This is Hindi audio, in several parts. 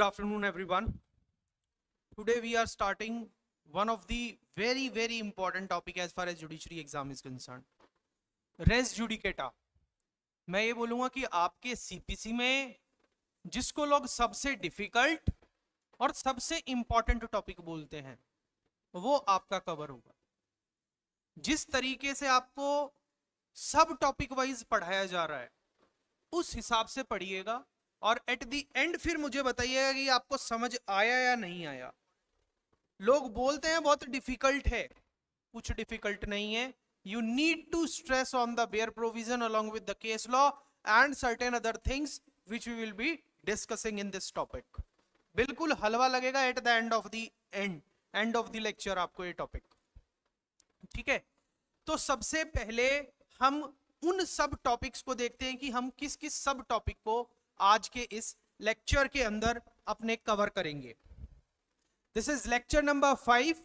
Good afternoon everyone. Today we are starting one of the very, very important topic as far as judiciary exam is concerned, res judicata. मैं ये बोलूँगा कि आपके CPC में जिसको लोग सबसे डिफिकल्ट और सबसे इम्पॉर्टेंट टॉपिक बोलते हैं वो आपका कवर होगा. जिस तरीके से आपको सब टॉपिक वाइज पढ़ाया जा रहा है उस हिसाब से पढ़िएगा और एट दी एंड फिर मुझे बताइएगा कि आपको समझ आया या नहीं आया. लोग बोलते हैं बहुत डिफिकल्ट है, कुछ डिफिकल्ट नहीं है. You need to stress on the bare provision along with the case law and certain other things which we will be discussing in this topic. बिल्कुल हलवा लगेगा at the end of the lecture आपको ये टॉपिक. ठीक है, तो सबसे पहले हम उन सब टॉपिक्स को देखते हैं कि हम किस किस सब टॉपिक को आज के इस लेक्चर के अंदर अपने कवर करेंगे. This is lecture number 5.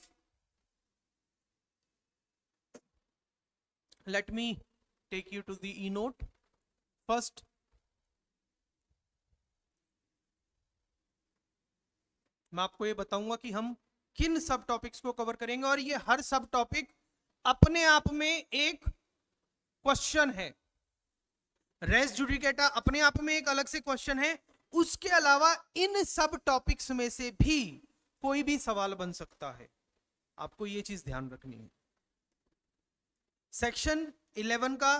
Let me take you to the e note first. मैं आपको ये बताऊंगा कि हम किन सब टॉपिक्स को कवर करेंगे और ये हर सब टॉपिक अपने आप में एक क्वेश्चन है. रेस जुडिकेटा अपने आप में एक अलग से क्वेश्चन है. उसके अलावा इन सब टॉपिक्स में से भी कोई भी सवाल बन सकता है. आपको ये चीज ध्यान रखनी है. सेक्शन 11 का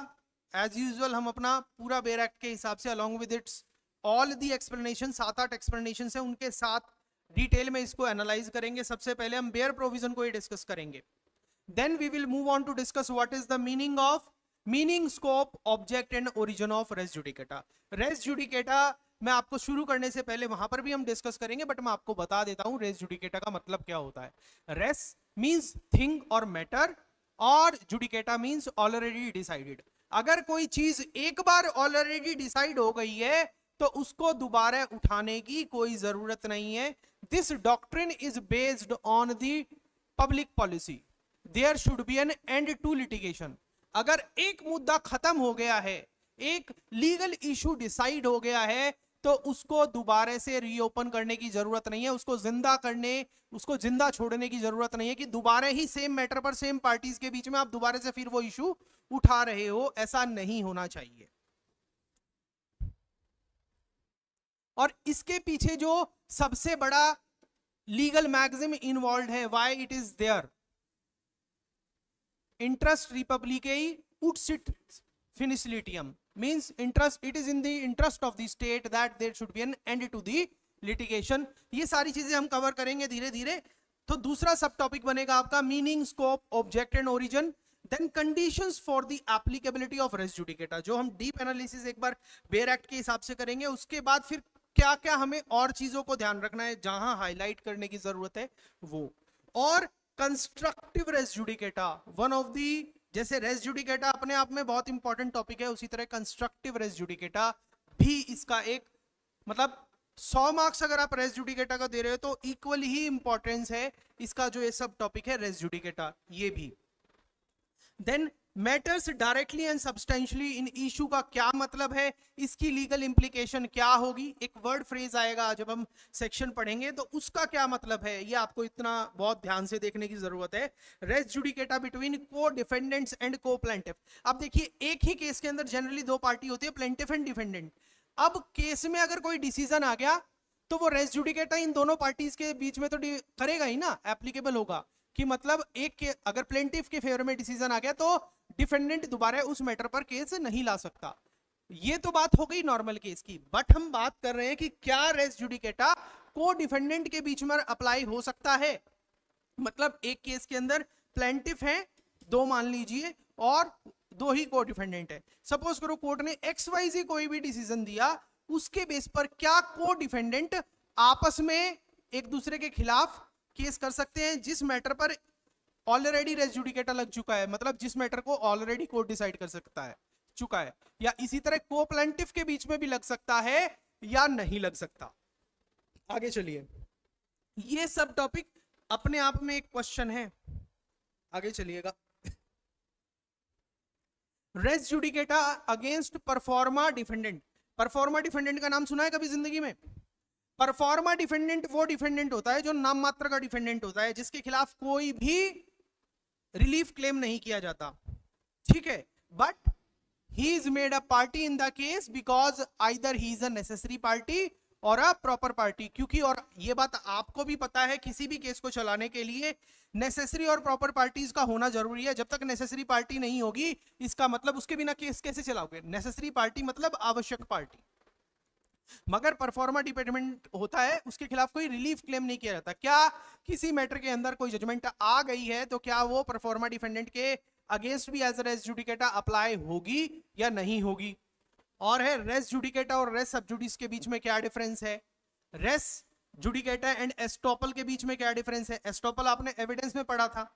एज यूजुअल हम अपना पूरा बेयर एक्ट के हिसाब से along with its all the explanation, 7-8 explanation है, उनके साथ डिटेल में इसको एनालाइज करेंगे. सबसे पहले हम बेयर प्रोविजन को ही डिस्कस करेंगे. Then we will move on to discuss what is the meaning of scope, object and origin of res judicata. Res judicata मैं आपको शुरू करने से पहले वहां पर भी हम डिस्कस करेंगे, बट मैं आपको बता देता हूं रेस जुडिकेटा का मतलब क्या होता है. रेस मींस थिंग और मैटर और जुडिकेटा मींस ऑलरेडी डिसाइडेड. अगर कोई चीज एक बार ऑलरेडी डिसाइड हो गई है तो उसको दोबारा उठाने की कोई जरूरत नहीं है. This doctrine is based on the public policy. There should be an end to litigation. अगर एक मुद्दा खत्म हो गया है, एक लीगल इशू डिसाइड हो गया है, तो उसको दोबारा से रीओपन करने की जरूरत नहीं है. उसको जिंदा छोड़ने की जरूरत नहीं है कि दोबारा ही सेम मैटर पर सेम पार्टीज के बीच में आप दोबारा से फिर वो इशू उठा रहे हो. ऐसा नहीं होना चाहिए. और इसके पीछे जो सबसे बड़ा लीगल मैक्सिम इन्वॉल्व है, why it is there, interest reipublicae ut sit finis litium means interest, it is in the interest of the state that there should be an end to the litigation. ये सारी चीजें हम कवर करेंगे धीरे धीरे. तो दूसरा सब टॉपिक बनेगा आपका meaning, scope, object and origin. Then conditions for the applicability of res judicata, जो हम डीप एनालिसिस एक बार बेयर एक्ट के हिसाब से करेंगे. उसके बाद फिर क्या क्या हमें और चीजों को ध्यान रखना है जहां हाईलाइट करने की जरूरत है वो. और constructive res judicata one of the, जैसे रेस जुडिकेटा अपने आप में बहुत इंपॉर्टेंट टॉपिक है, उसी तरह कंस्ट्रक्टिव रेस जुडिकेटा भी इसका एक मतलब 100 मार्क्स अगर आप रेस जुडिकेटा का दे रहे हो तो इक्वल ही इंपॉर्टेंस है इसका जो ये सब टॉपिक है रेस जुडिकेटा ये भी. Then matters directly and substantially, in issue का क्या मतलब है, इसकी लीगल इंप्लीकेशन क्या होगी. एक वर्ड फ्रेज आएगा जब हम सेक्शन पढ़ेंगे तो उसका क्या मतलब है, ये आपको इतना बहुत ध्यान से देखने की जरूरत है. Res judicata between co defendants and co plaintiff. अब देखिए एक ही केस के अंदर जनरली दो पार्टी होती है, प्लेंटिफ एंड डिफेंडेंट. अब केस में अगर कोई डिसीजन आ गया तो वो रेस जुडिकेटा इन दोनों पार्टीज के बीच में तो करेगा ही ना, एप्लीकेबल होगा. कि मतलब एक के अगर प्लेंटिफ के फेवर में डिसीजन आ गया तो डिफेंडेंट दोबारा उस मैटर पर केस नहीं ला सकता. ये तो बात हो गई नॉर्मल केस की, बट हम बात कर रहे हैं कि क्या रेस जुडिकेटा को डिफेंडेंट के बीच में अप्लाई हो सकता है. मतलब एक केस के अंदर प्लेंटिफ है दो मान लीजिए और दो ही को डिफेंडेंट है. सपोज करो कोर्ट ने XYZ कोई भी डिसीजन दिया, उसके बेस पर क्या को डिफेंडेंट आपस में एक दूसरे के खिलाफ केस कर सकते हैं जिस मैटर पर ऑलरेडी रेस जुडिकेटा लग चुका है, मतलब जिस मैटर को ऑलरेडी कोर्ट डिसाइड कर सकता है चुका है. या इसी तरह को प्लेंटिफ के बीच में भी लग सकता है या नहीं लग सकता. आगे चलिए, ये सब टॉपिक अपने आप में एक क्वेश्चन है. आगे चलिएगा. Res judicata against pro forma defendant. Pro forma defendant का नाम सुना है कभी जिंदगी में? परफॉर्मा डिफेंडेंट वो डिफेंडेंट होता है जो नाम मात्र का डिफेंडेंट होता है, जिसके खिलाफ कोई भी रिलीफ क्लेम नहीं किया जाता, ठीक है। But he is made a party in the case because either he is a necessary party और अ प्रॉपर पार्टी, क्योंकि और ये बात आपको भी पता है किसी भी केस को चलाने के लिए नेसेसरी और प्रॉपर पार्टीज का होना जरूरी है। जब तक नेसेसरी पार्टी नहीं होगी इसका मतलब उसके बिना केस कैसे चलाओगे। नेसेसरी पार्टी मतलब आवश्यक पार्टी। मगर परफॉर्मा डिपेंडेंट होता है, उसके खिलाफ कोई रिलीफ क्लेम नहीं किया जाता। क्या किसी मैटर के अंदर कोई जजमेंट आ गई है तो क्या वो परफॉर्मा डिफेंडेंट के अगेंस्ट भी एज रेस जुडिकेटा अप्लाई होगी या नहीं होगी। और है रेस जुडिकेटा और रेस सब जुडिस के बीच में क्या डिफरेंस है। रेस जुडिकेटा एंड एस्टोपल के बीच में क्या डिफरेंस है। एस्टोपल आपने एविडेंस में पढ़ा था।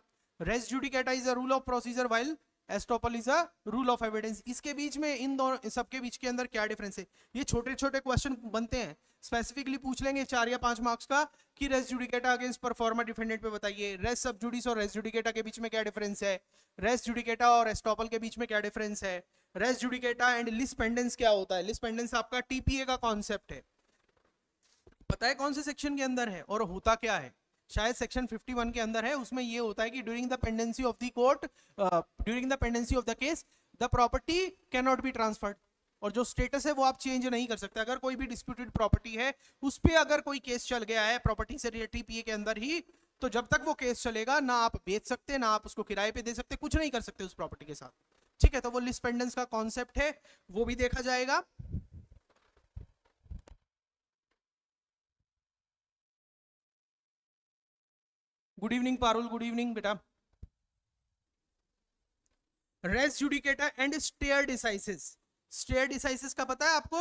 Res judicata is a rule of procedure while estoppel is a rule of evidence. इसके बीच में इन दोनों सबके बीच के अंदर क्या डिफरेंस है। ये छोटे छोटे क्वेश्चन बनते हैं, स्पेसिफिकली पूछ लेंगे 4 या 5 मार्क्स का कि res judicata against pro forma defendant पे बताइए। रेस सब जुडिस और रेस जुडिकेटा के बीच में क्या डिफरेंस है। रेस जुडिकेटा और एस्टोपल के बीच में क्या डिफरेंस है। Res judicata and lis pendens क्या होता है। लिस पेंडेंस आपका टीपीए का कॉन्सेप्ट है, पता है कौन से सेक्शन के अंदर है और होता क्या है। शायद सेक्शन 51 के अंदर है। उसमें ये होता है कि during the pendency of the case the property can not be transferred, और जो स्टेटस है वो आप चेंज नहीं कर सकते। अगर कोई भी डिस्प्यूटेड प्रॉपर्टी है उस पर अगर कोई केस चल गया है प्रॉपर्टी से रिलेटेड पीए के अंदर ही, तो जब तक वो केस चलेगा ना आप बेच सकते, ना आप उसको किराए पे दे सकते, कुछ नहीं कर सकते उस प्रॉपर्टी के साथ, ठीक है। तो वो लिस पेंडेंस का कॉन्सेप्ट है, वो भी देखा जाएगा। Good evening Parul, good evening बेटा। Res judicata and stare decisis. Stare decisis का पता है आपको,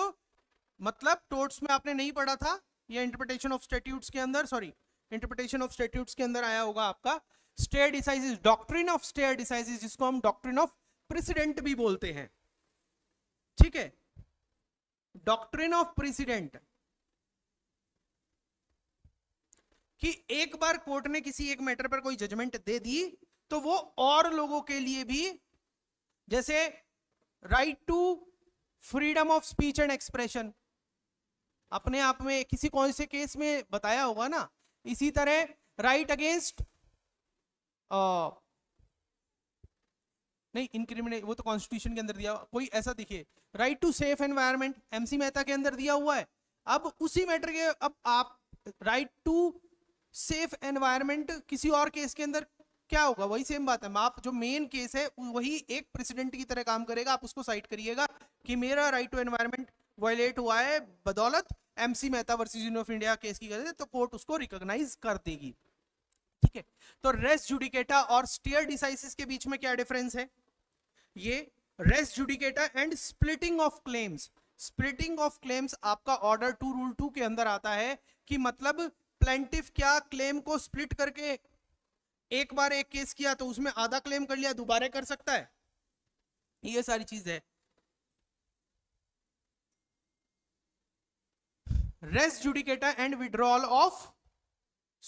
मतलब टोर्ट्स में आपने नहीं पढ़ा था, ये इंटरप्रिटेशन ऑफ स्टैट्यूट्स के अंदर, सॉरी इंटरप्रिटेशन ऑफ स्टैट्यूट्स के अंदर आया होगा आपका। Stare decisis, doctrine of stare decisis, जिसको हम डॉक्ट्रिन ऑफ प्रेसिडेंट भी बोलते हैं, ठीक है। डॉक्ट्रिन ऑफ प्रेसिडेंट कि एक बार कोर्ट ने किसी एक मैटर पर कोई जजमेंट दे दी तो वो और लोगों के लिए भी, जैसे right to freedom of speech and expression अपने आप में किसी कौन से केस में बताया होगा ना, इसी तरह राइट अगेंस्ट नहीं इनक्रिमिनेट, वो तो कॉन्स्टिट्यूशन के अंदर दिया, कोई ऐसा दिखे right to safe environment MC Mehta के अंदर दिया हुआ है। अब उसी मैटर के, अब आप राइट टू सेफ एनवायरमेंट किसी और केस के अंदर क्या होगा, वही सेम बात है। आप जो मेन केस है वही एक प्रेसिडेंट की तरह काम करेगा। आप उसको साइट करिएगा कि मेरा राइट टू एनवायरमेंट वायलेट हुआ है बदौलत MC Mehta versus union of India case की वजह से, तो कोर्ट उसको रिकॉग्नाइज कर देगी, ठीक है। तो रेस जुडिकेटा और स्टेयर डिसाइसिस के बीच में क्या डिफरेंस है। ये res judicata and splitting of claims. Splitting of claims आपका ऑर्डर 2 रूल 2 के अंदर आता है कि मतलब प्लेंटिफ क्या क्लेम को स्प्लिट करके, एक बार एक केस किया तो उसमें आधा क्लेम कर लिया, दोबारा कर सकता है, ये सारी चीज है। Res judicata and withdrawal of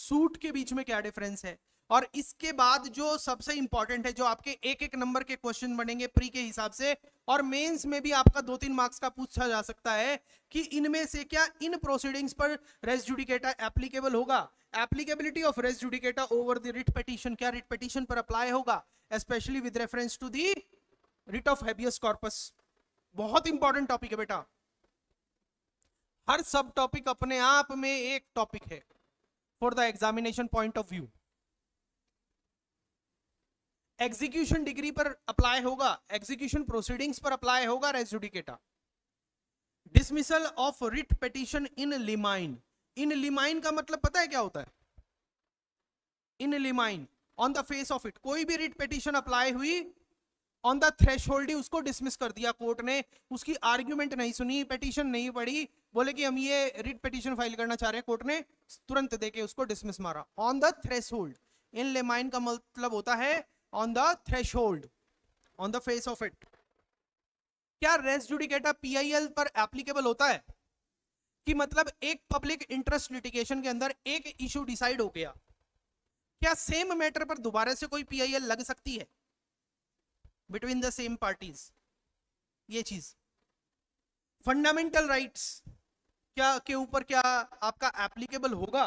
suit के बीच में क्या डिफरेंस है। और इसके बाद जो सबसे इंपॉर्टेंट है, जो आपके एक एक नंबर के क्वेश्चन बनेंगे प्री के हिसाब से, और मेंस में भी आपका 2-3 मार्क्स का पूछा जा सकता है कि इनमें से क्या इन प्रोसीडिंग्स पर रेस जुडिकेटा एप्लीकेबल होगा। Applicability of res judicata over the writ petition, क्या रिट पिटीशन पर अप्लाई होगा, specially with reference to the writ of habeas corpus. बहुत इंपॉर्टेंट टॉपिक है बेटा, हर सब टॉपिक अपने आप में एक टॉपिक है for the examination point of view. Execution decree पर अप्लाई होगा, एग्जीक्यूशन प्रोसीडिंग्स पर अप्लाई होगा res judicata. Dismissal of writ petition in limine. In limine का मतलब पता है क्या होता है। In limine, on the face of it, कोई भी रिट पिटीशन अप्लाई हुई, ऑन द थ्रेशोल्ड ही उसको डिसमिस कर दिया कोर्ट ने, उसकी आर्ग्यूमेंट नहीं सुनी, पिटीशन नहीं पढ़ी, बोले कि हम ये रिट पिटीशन फाइल करना चाह रहे हैं, कोर्ट ने तुरंत देके उसको डिसमिस मारा on the threshold. In limine का मतलब होता है on the threshold, on the face of it। क्या रेस जुडिकेटा PIL पर एप्लीकेबल होता है कि मतलब एक पब्लिक इंटरेस्ट लिटिगेशन के अंदर एक इशू डिसाइड हो गया, क्या सेम मैटर पर दोबारा से कोई PIL लग सकती है बिटवीन द सेम पार्टीज। ये चीज फंडामेंटल राइट्स, क्या के ऊपर क्या आपका एप्लीकेबल होगा?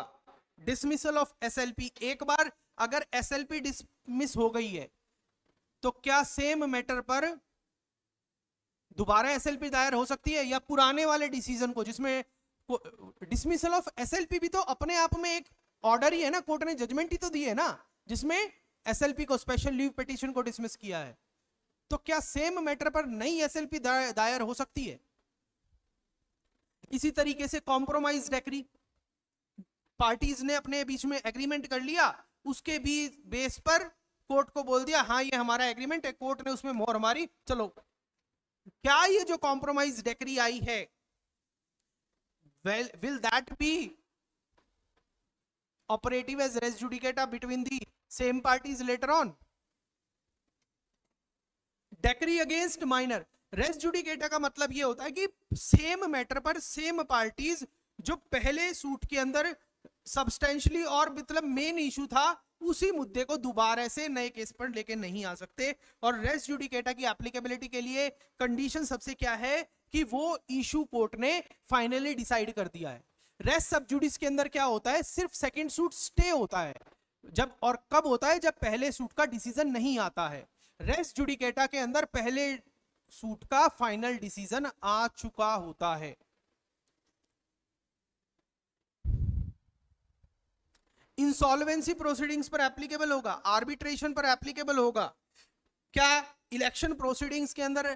डिसमिसल ऑफ एसएलपी, एक बार अगर एसएलपी डिसमिस हो गई है तो क्या सेम मैटर पर दोबारा एसएलपी दायर हो सकती है, या पुराने वाले डिसीजन को, जिसमें डिसमिसल ऑफ एसएलपी भी तो अपने आप में एक ऑर्डर ही है ना, कोर्ट ने जजमेंट ही तो दी है ना जिसमें एसएलपी को, स्पेशल लीव पिटीशन को डिसमिस किया है, तो क्या सेम मैटर पर नई एसएलपी दायर हो सकती है? इसी तरीके से कॉम्प्रोमाइज डेक्री, पार्टीज ने अपने बीच में एग्रीमेंट कर लिया, उसके भी बेस पर कोर्ट को बोल दिया हाँ ये हमारा एग्रीमेंट है, कोर्ट ने उसमें मोहर मारी, चलो। क्या ये जो कॉम्प्रोमाइज डेक्री आई है, will that be operative as res judicata between the same parties later on? Decree against minor, res judicata का मतलब ये होता है कि सेम मैटर पर सेम पार्टीज जो पहले सूट के अंदर सब्सटेंशियली और मतलब मेन इशू था, उसी मुद्दे को दोबारा से नए केस पर लेके नहीं आ सकते। और रेस जुडिकेटा की एप्लीकेबिलिटी के लिए कंडीशन सबसे क्या है कि वो इशू कोर्ट ने फाइनली डिसाइड कर दिया है। रेस सब जुडिस के अंदर क्या होता है, सिर्फ सेकेंड सूट स्टे होता है, जब और कब होता है जब पहले सूट का डिसीजन नहीं आता है। रेस जुडिकेटा के अंदर पहले सूट का फाइनल डिसीजन आ चुका होता है। इंसॉल्वेंसी प्रोसीडिंग्स पर एप्लीकेबल होगा, आर्बिट्रेशन पर एप्लीकेबल होगा, क्या इलेक्शन प्रोसीडिंग्स के अंदर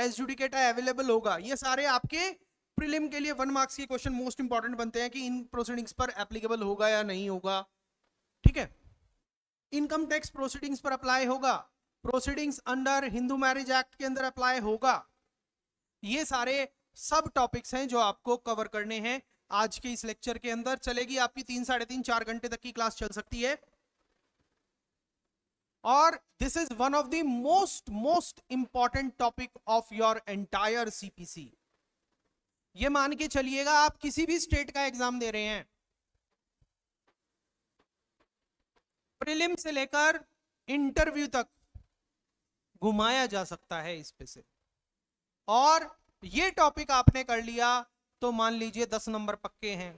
रेस जुडिकेटा अवेलेबल होगा? ये सारे आपके प्रीलिम के लिए 1 मार्क्स के क्वेश्चन मोस्ट इंपॉर्टेंट बनते हैं कि इन प्रोसीडिंग्स पर एप्लीकेबल होगा या नहीं होगा। ठीक है, इनकम टैक्स प्रोसीडिंग्स पर अप्लाई होगा, proceedings under Hindu marriage act के अंदर अप्लाई होगा। ये सारे सब टॉपिक्स हैं जो आपको कवर करने हैं आज के इस लेक्चर के अंदर। चलेगी आपकी 3, साढ़े 3, 4 घंटे तक की क्लास चल सकती है, और this is one of the most important topic of your entire CPC. ये मान के चलिएगा आप किसी भी स्टेट का एग्जाम दे रहे हैं, प्रीलिम से लेकर इंटरव्यू तक घुमाया जा सकता है इस पे से, और ये टॉपिक आपने कर लिया तो मान लीजिए 10 नंबर पक्के हैं।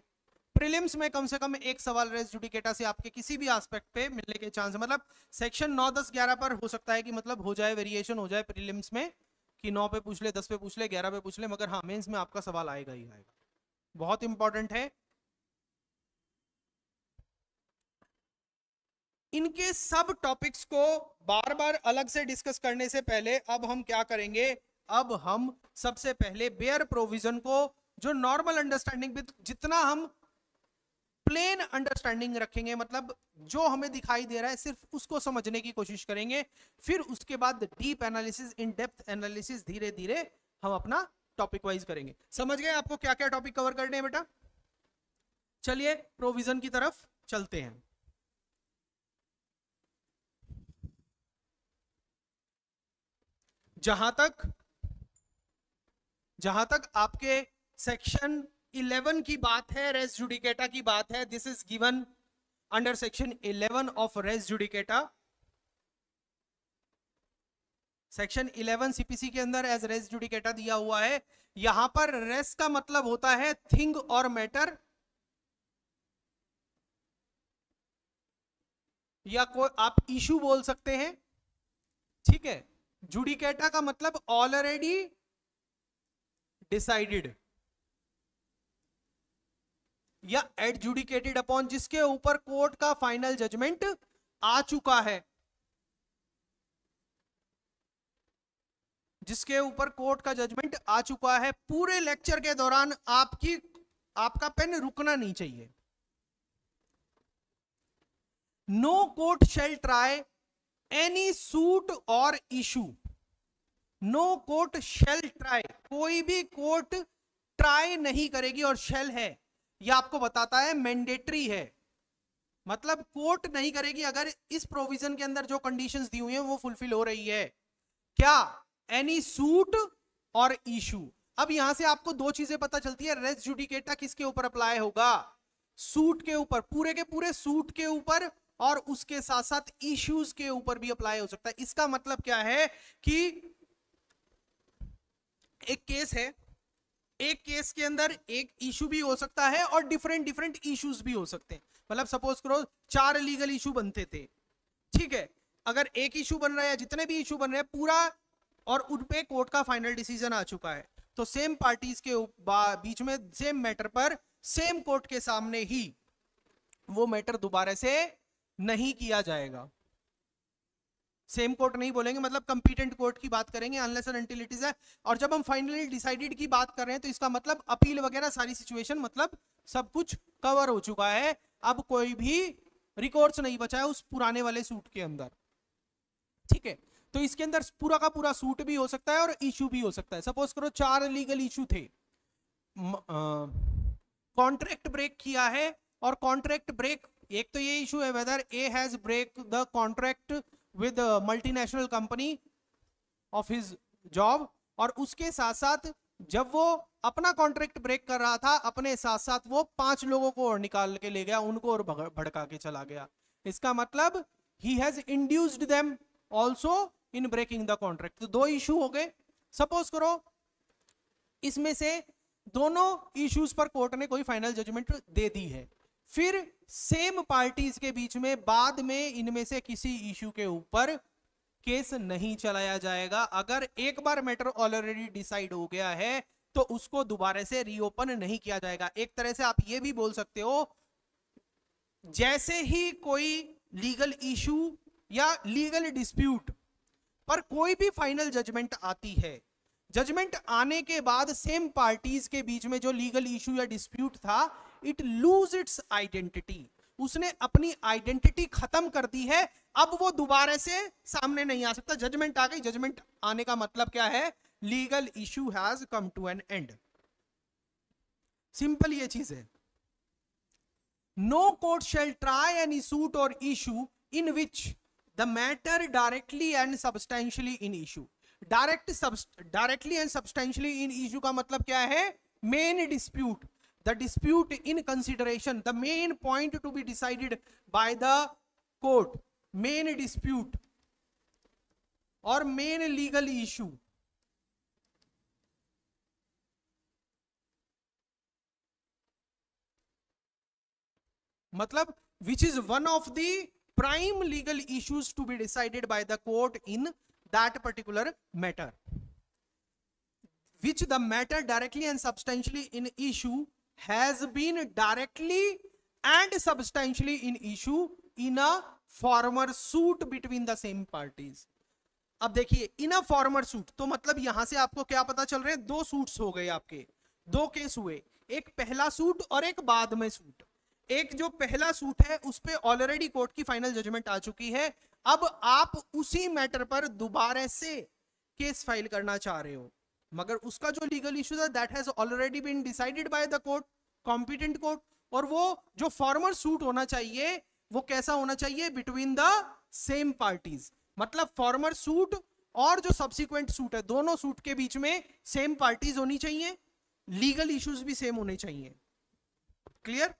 प्रीलिम्स में कम से कम एक सवाल रेस जुडिकेटा से आपके किसी भी एस्पेक्ट पे मिलने के चांस, मतलब सेक्शन 9, 10, 11 पर हो सकता है कि मतलब हो जाए, वेरिएशन हो जाए प्रीलिम्स में कि 9 पे पूछ ले, 10 पे पूछ ले, 11 पे पूछ ले, मगर हाँ मेंस में आपका सवाल आएगा ही आएगा, बहुत इंपॉर्टेंट है। इनके सब टॉपिक्स को बार बार अलग से डिस्कस करने से पहले अब हम क्या करेंगे, अब हम सबसे पहले बेयर प्रोविजन को, जो नॉर्मल अंडरस्टैंडिंग विद, जितना हम प्लेन अंडरस्टैंडिंग रखेंगे, मतलब जो हमें दिखाई दे रहा है सिर्फ उसको समझने की कोशिश करेंगे, फिर उसके बाद deep analysis, in depth analysis धीरे धीरे हम अपना टॉपिक वाइज करेंगे। समझ गए आपको क्या क्या टॉपिक कवर करने हैं बेटा? चलिए प्रोविजन की तरफ चलते हैं। जहां तक आपके सेक्शन 11 की बात है, रेस जुडिकेटा की बात है, this is given under section 11 of res judicata. Section 11 CPC के अंदर एज रेस जुडिकेटा दिया हुआ है। यहां पर रेस का मतलब होता है थिंग और मैटर, या कोई आप इशू बोल सकते हैं। ठीक है, जुडिकेटा का मतलब ऑलरेडी डिसाइडेड या एडजुडिकेटेड अपॉन, जिसके ऊपर कोर्ट का फाइनल जजमेंट आ चुका है, जिसके ऊपर कोर्ट का जजमेंट आ चुका है। पूरे लेक्चर के दौरान आपका पेन रुकना नहीं चाहिए। No court shall try any suit or issue, no court shall try, कोई भी कोर्ट ट्राई नहीं करेगी, और शैल है यह आपको बताता है मैंडेटरी है, मतलब कोर्ट नहीं करेगी अगर इस प्रोविजन के अंदर जो कंडीशंस दी हुई हैं वो फुलफिल हो रही है। क्या? Any suit or issue. अब यहां से आपको दो चीजें पता चलती है, रेस जुडिकेटा किसके ऊपर अप्लाई होगा? सूट के ऊपर, पूरे के पूरे सूट के ऊपर, और उसके साथ साथ इश्यूज के ऊपर भी अप्लाई हो सकता है। इसका मतलब क्या है कि एक केस है, एक केस के अंदर एक इशू भी हो सकता है और डिफरेंट डिफरेंट इश्यूज भी हो सकते हैं। मतलब सपोज करो 4 लीगल इशू बनते थे, ठीक है, अगर एक इशू बन रहा है या जितने भी इशू बन रहे हैं पूरा, और उन पे कोर्ट का फाइनल डिसीजन आ चुका है, तो सेम पार्टीज के बीच में सेम मैटर पर सेम कोर्ट के सामने ही वो मैटर दोबारा से नहीं किया जाएगा। सेम कोर्ट नहीं बोलेंगे, मतलब कंपिटेंट कोर्ट की बात करेंगे unless and until it is है। और जब हम फाइनली डिसाइडेड की बात कर रहे हैं तो इसका मतलब अपील वगैरह सारी सिचुएशन, मतलब सब कुछ कवर हो चुका है, अब कोई भी रिकॉर्ड्स नहीं बचा है उस पुराने वाले सूट के अंदर, ठीक है। तो इसके अंदर पूरा का पूरा सूट भी हो सकता है और इशू भी हो सकता है। सपोज करो 4 लीगल इशू थे, कॉन्ट्रैक्ट ब्रेक किया है, और कॉन्ट्रैक्ट ब्रेक एक तो ये इशू है whether A has break the contract with multinational company of his job, और उसके साथ साथ जब वो अपना कॉन्ट्रैक्ट ब्रेक कर रहा था अपने साथ साथ वो 5 लोगों को और निकाल के ले गया, उनको और भड़का के चला गया। इसका मतलब he has induced them also in breaking the contract. तो 2 इशू हो गए। सपोज करो इसमें से दोनों इश्यूज पर कोर्ट ने कोई फाइनल जजमेंट दे दी है, फिर सेम पार्टीज के बीच में बाद में इनमें से किसी इशू के ऊपर केस नहीं चलाया जाएगा। अगर एक बार मैटर ऑलरेडी डिसाइड हो गया है तो उसको दोबारा से रीओपन नहीं किया जाएगा। एक तरह से आप ये भी बोल सकते हो, जैसे ही कोई लीगल इशू या लीगल डिस्प्यूट पर कोई भी फाइनल जजमेंट आती है, जजमेंट आने के बाद सेम पार्टीज के बीच में जो लीगल इशू या डिस्प्यूट था, इट लूज इट्स आइडेंटिटी, उसने अपनी आइडेंटिटी खत्म कर दी है, अब वो दोबारा से सामने नहीं आ सकता। जजमेंट आ गई, जजमेंट आने का मतलब क्या है, legal issue has come to an end. Simple ये चीज है। No court shall try any suit or issue in which the matter directly and substantially in issue। directly and substantially in issue का मतलब क्या है, main dispute, the dispute in consideration, the main point to be decided by the court, main dispute और main legal issue। मतलब which is one of the prime legal issues to be decided by the court in that particular matter, which the matter directly and substantially in issue has been directly and substantially in issue in a former suit between the same parties। अब देखिए in a former suit, तो मतलब यहां से आपको क्या पता चल रहा है, 2 सूट्स हो गए आपके, 2 केस हुए, एक पहला सूट और एक बाद में सूट। एक जो पहला सूट है उस पे ऑलरेडी कोर्ट की फाइनल जजमेंट आ चुकी है, अब आप उसी मैटर पर दोबारा से केस फाइल करना चाह रहे हो, मगर उसका जो लीगल इशू था that has already been decided by the court, competent court, और वो जो फॉर्मर सूट होना चाहिए वो कैसा होना चाहिए, बिटवीन द सेम पार्टीज। मतलब फॉर्मर सूट और जो सब्सिक्वेंट सूट है दोनों सूट के बीच में सेम पार्टीज होनी चाहिए, लीगल इश्यूज भी सेम होने चाहिए, क्लियर,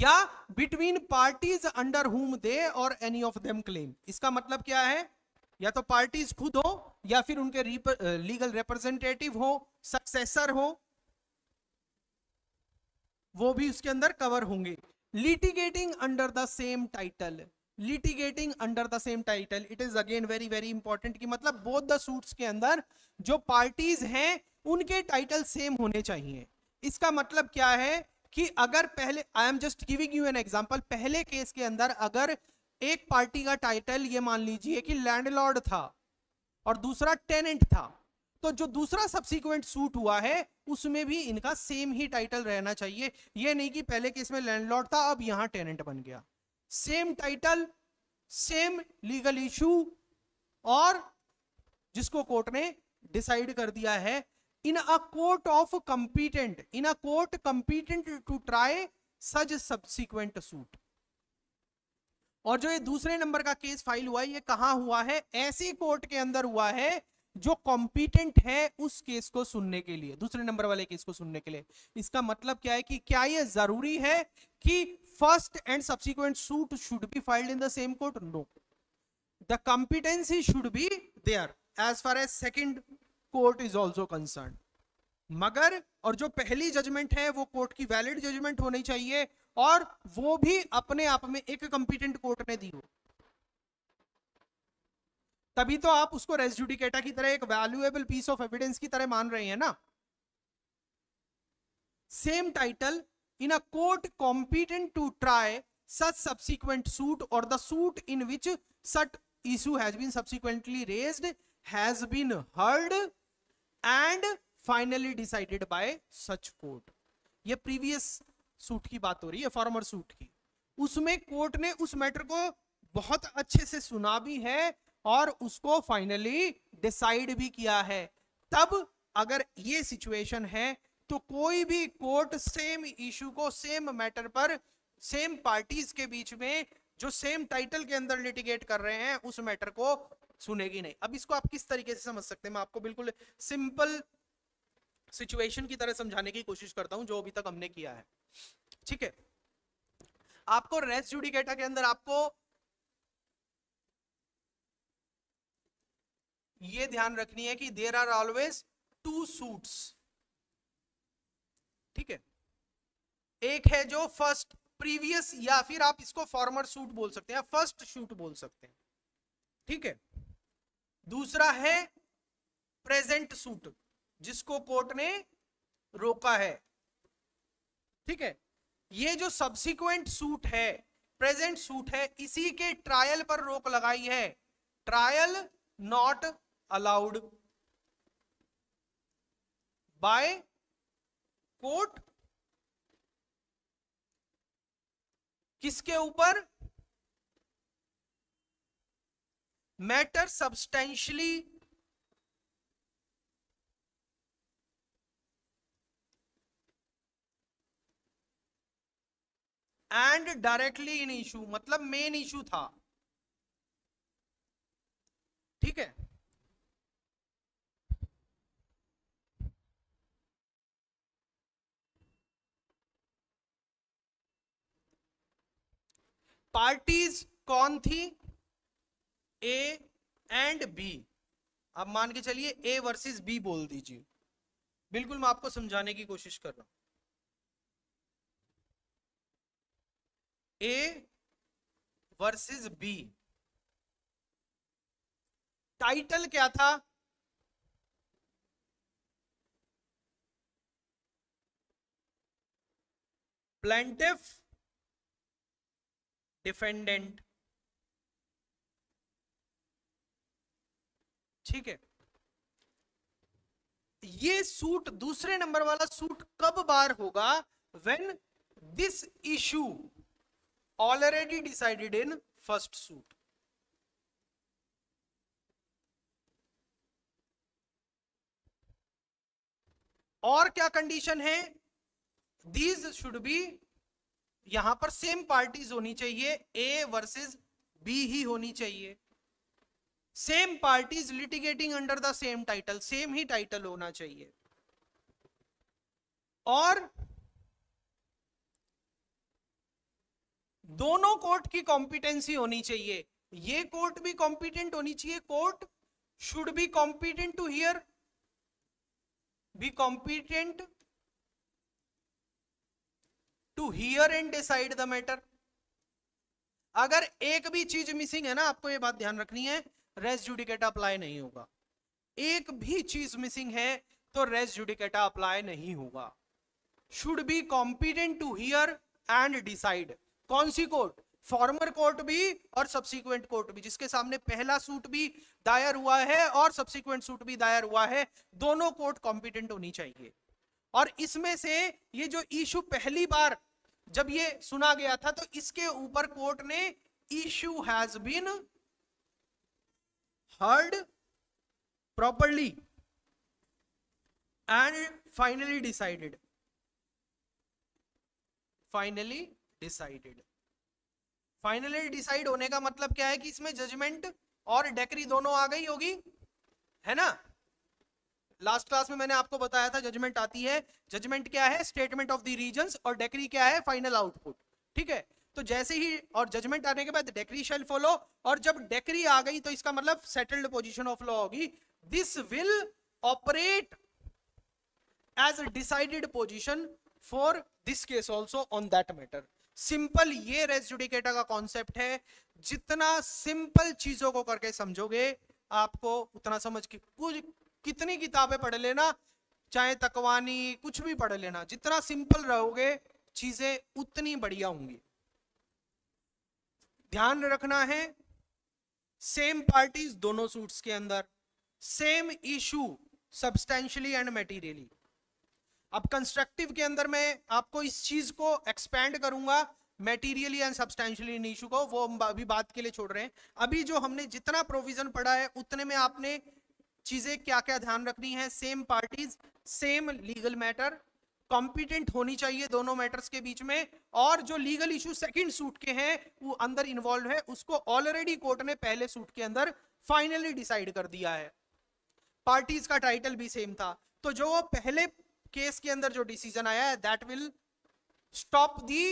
या बिटवीन पार्टीज अंडर हुम दे और एनी ऑफ देम क्लेम। इसका मतलब क्या है, या तो पार्टीज खुद हो या फिर उनके लीगल रिप्रेजेंटेटिव हो, सक्सेसर हो, वो भी उसके अंदर कवर होंगे। Litigating under the same title, litigating under the same title, it is again very very important कि मतलब बोथ द सूट्स के अंदर जो पार्टीज हैं उनके टाइटल सेम होने चाहिए। इसका मतलब क्या है कि अगर पहले, I am just giving you an example, पहले केस के अंदर अगर एक पार्टी का टाइटल ये मान लीजिए कि लैंडलॉर्ड था और दूसरा टेनेंट था, तो जो दूसरा सब्सिक्वेंट सूट हुआ है उसमें भी इनका सेम ही टाइटल रहना चाहिए। ये नहीं कि पहले केस में लैंडलॉर्ड था अब यहाँ टेनेंट बन गया, same title, same legal issue, और जिसको कोर्ट ने डिसाइड कर दिया है। In a court of competent, in a court competent to try such subsequent suit। और जो ये दूसरे नंबर का केस फाइल हुआ है ये कहाँ हुआ है, ऐसी कोर्ट के अंदर हुआ है जो कॉम्पिटेंट है उस केस को सुनने के लिए, दूसरे नंबर वाले केस को सुनने के लिए। इसका मतलब क्या है कि क्या ये जरूरी है कि first and subsequent suit should be filed in the same court? No, the competency should be there as far as second court is also concerned। मगर, और जो पहली जजमेंट है वो कोर्ट की वैलिड जजमेंट होनी चाहिए और वो भी अपने आप में एक कंपिटेंट कोर्ट ने दी हो, तभी तो आप उसको रेस जुडिकेटा की तरह एक वैल्यूएबल पीस ऑफ एविडेंस की तरह मान रहे हैं ना। Same title, in a court competent to try such subsequent suit or the suit in which such issue has been subsequently raised has been heard and finally decided by such court. ये प्रीवियस सूट की बात हो रही है, फॉर्मर सूट की। उसमें कोर्ट ने उस मैटर को बहुत अच्छे से सुना भी है और उसको फाइनली डिसाइड भी किया है। तब अगर ये सिचुएशन है तो कोई भी कोर्ट सेम इशू को, सेम मैटर पर सेम पार्टीज के बीच में जो सेम टाइटल के अंदर लिटिगेट कर रहे हैं उस मैटर को सुनेगी नहीं। अब इसको आप किस तरीके से समझ सकते हैं, मैं आपको बिल्कुल सिंपल सिचुएशन की तरह समझाने की कोशिश करता हूं जो अभी तक हमने किया है, ठीक है। आपको रेस जुडिकेटा के अंदर आपको ये ध्यान रखनी है कि there are always two suits, ठीक है। एक है जो फर्स्ट प्रीवियस, या फिर आप इसको फॉर्मर सूट बोल सकते हैं, फर्स्ट सूट बोल सकते हैं, ठीक है। दूसरा है प्रेजेंट सूट, जिसको कोर्ट ने रोका है, ठीक है। ये जो सब्सिक्वेंट सूट है, प्रेजेंट सूट है, इसी के ट्रायल पर रोक लगाई है, trial not allowed by court, किसके ऊपर, matter substantially and directly in issue, मतलब मेन इशू था, ठीक है। पार्टीज कौन थी, ए एंड बी। आप मान के चलिए ए वर्सेस बी बोल दीजिए, बिल्कुल मैं आपको समझाने की कोशिश कर रहा हूं। ए वर्सेस बी, टाइटल क्या था, प्लेंटिफ डिफेंडेंट, ठीक है। ये सूट, दूसरे नंबर वाला सूट कब बार होगा, when this issue already decided in first suit. और क्या कंडीशन है, दीज शुड बी, यहां पर सेम पार्टीज होनी चाहिए, ए वर्सेस बी ही होनी चाहिए, same parties litigating under the same title, same ही टाइटल होना चाहिए। और दोनों कोर्ट की कॉम्पिटेंसी होनी चाहिए, ये कोर्ट भी कॉम्पिटेंट होनी चाहिए, court should be competent to hear, be competent to hear and decide the matter. अगर एक भी चीज मिसिंग है ना, आपको ये बात ध्यान रखनी है, रेस जुडिकेटा अप्लाई नहीं होगा। एक भी चीज मिसिंग है तो रेस जुडिकेटा अप्लाई नहीं होगा। Should be competent to hear and decide, कौन सी कोर्ट, फॉर्मर कोर्ट भी और सब्सिक्वेंट कोर्ट भी, जिसके सामने पहला सूट भी दायर हुआ है और सब्सिक्वेंट सूट भी दायर हुआ है, दोनों कोर्ट कॉम्पिटेंट होनी चाहिए। और इसमें से ये जो इशू पहली बार जब ये सुना गया था तो इसके ऊपर कोर्ट ने issue has been heard properly and finally decide होने का मतलब क्या है कि इसमें जजमेंट और डेक्री दोनों आ गई होगी, है ना। लास्ट क्लास में मैंने आपको बताया था जजमेंट आती है, जजमेंट क्या है, स्टेटमेंट ऑफ द रीजंस, और डेक्री क्या है, फाइनल आउटपुट, ठीक है। तो जैसे ही, और जजमेंट आने के बाद डेक्री शैल फॉलो, और जब डेक्री आ गई तो इसका मतलब सेटल्ड पोजीशन ऑफ लॉ होगी। This will operate as a decided position for this case also on that matter. Simple ये रेस जुडिकेटा का कॉन्सेप्ट है, जितना सिंपल चीजों को करके समझोगे आपको उतना समझ की कुछ कितनी किताबें पढ़ लेना, चाहे तकवानी कुछ भी पढ़ लेना, जितना सिंपल रहोगे चीजें उतनी बढ़िया होंगी। ध्यान रखना है सेम पार्टीज दोनों सूट्स के अंदर, same issue substantially and materially. अब कंस्ट्रक्टिव के अंदर मैं आपको इस चीज को एक्सपेंड करूंगा, materially and substantially in issue को वो हम अभी बात के लिए छोड़ रहे हैं। अभी जो हमने जितना प्रोविजन पढ़ा है उतने में आपने चीजें क्या क्या ध्यान रखनी है, same parties, same legal matter, competent होनी चाहिए दोनों मैटर्स के बीच में, और जो लीगल इशू सेकेंड सूट के हैं वो अंदर इन्वॉल्व है, उसको ऑलरेडी कोर्ट ने पहले सूट के अंदर फाइनली डिसाइड कर दिया है। पार्टीज का टाइटल भी सेम था, तो जो पहले केस के अंदर जो डिसीजन आया है that will stop the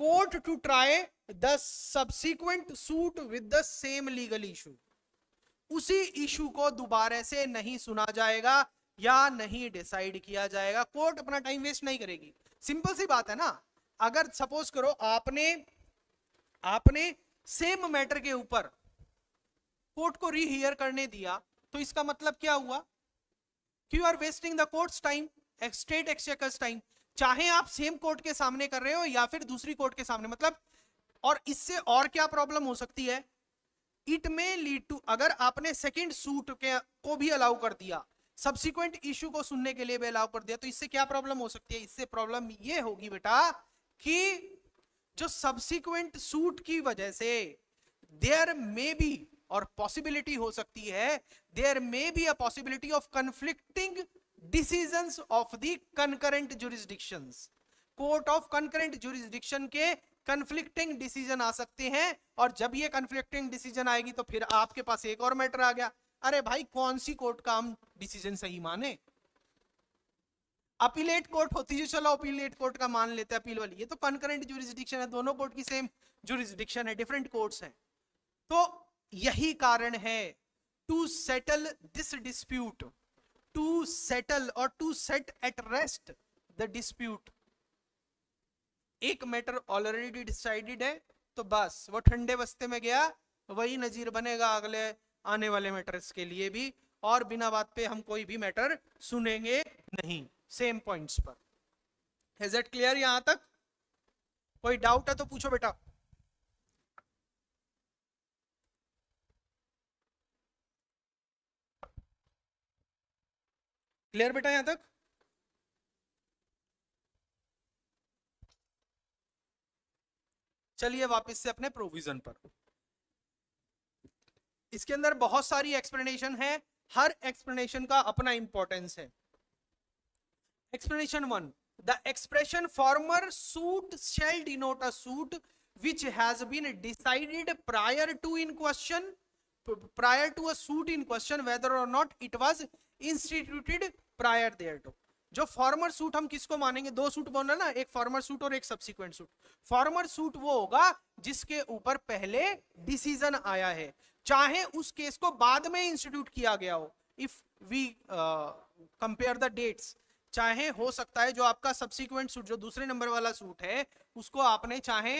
court to try the subsequent suit with the same legal issue. उसी इशू को दोबारा से नहीं सुना जाएगा या नहीं डिसाइड किया जाएगा, कोर्ट अपना टाइम वेस्ट नहीं करेगी। सिंपल सी बात है ना, अगर सपोज करो आपने सेम मैटर के ऊपर कोर्ट को रीहियर करने दिया, तो इसका मतलब क्या हुआ, You are wasting the court's time, state exchequer's time, चाहे आप सेम कोर्ट के सामने कर रहे हो या फिर दूसरी कोर्ट के सामने, मतलब। और इससे और क्या प्रॉब्लम हो सकती है, इट मे लीड टू, अगर आपने सेकंड सूट को भी अलाउ कर दिया, सब्सिक्वेंट इशू को सुनने के लिए भी अलाउ कर दिया, तो इससे क्या प्रॉब्लम हो सकती है, इससे प्रॉब्लम ये होगी बेटा कि जो सब्सिक्वेंट सूट की वजह से देयर मे बी, और पॉसिबिलिटी हो सकती है, there may be a possibility of conflicting decisions of the concurrent jurisdictions. Court of concurrent jurisdiction के कन्फ्लिक्टिंग डिसीजन आ सकते हैं, और जब ये कन्फ्लिक्टिंग डिसीजन आएगी तो फिर आपके पास एक और मैटर आ गया। अरे भाई कौन सी कोर्ट का हम डिसीजन सही माने, अपीलेट कोर्ट होती है, चलो अपीलेट कोर्ट का मान लेते हैं, अपील वाली, ये तो कंकरेंट जुरिसडिक्शन है, दोनों कोर्ट की सेम जुरिसडिक्शन है, डिफरेंट कोर्ट्स हैं। तो यही कारण है to settle this dispute, to settle और to set at rest the dispute. एक मैटर ऑलरेडी डिसाइडेड है तो बस वो ठंडे बस्ते में गया, वही नजीर बनेगा अगले आने वाले मैटर्स के लिए भी, और बिना बात पे हम कोई भी मैटर सुनेंगे नहीं सेम पॉइंट्स पर। इज इट क्लियर यहां तक? कोई डाउट है तो पूछो बेटा। क्लियर बेटा यहां तक? चलिए वापस से अपने प्रोविजन पर। इसके अंदर बहुत सारी एक्सप्लेनेशन है, हर एक्सप्लेनेशन का अपना इंपॉर्टेंस है। Explanation 1, the expression former suit shall denote a suit which has been decided prior to a suit in question whether or not it was instituted prior thereto। जो फॉर्मर सूट हम किसको मानेंगे, दो सूट बोलना ना, एक फॉर्मर सूट और एक सब्सिक्वेंट सूट। फॉर्मर सूट वो होगा जिसके ऊपर पहले डिसीजन आया है, चाहे उस केस को बाद में इंस्टीट्यूट किया गया हो। If we compare the dates, चाहे हो सकता है जो आपका सब्सिक्वेंट सूट, जो दूसरे नंबर वाला सूट है, उसको आपने चाहे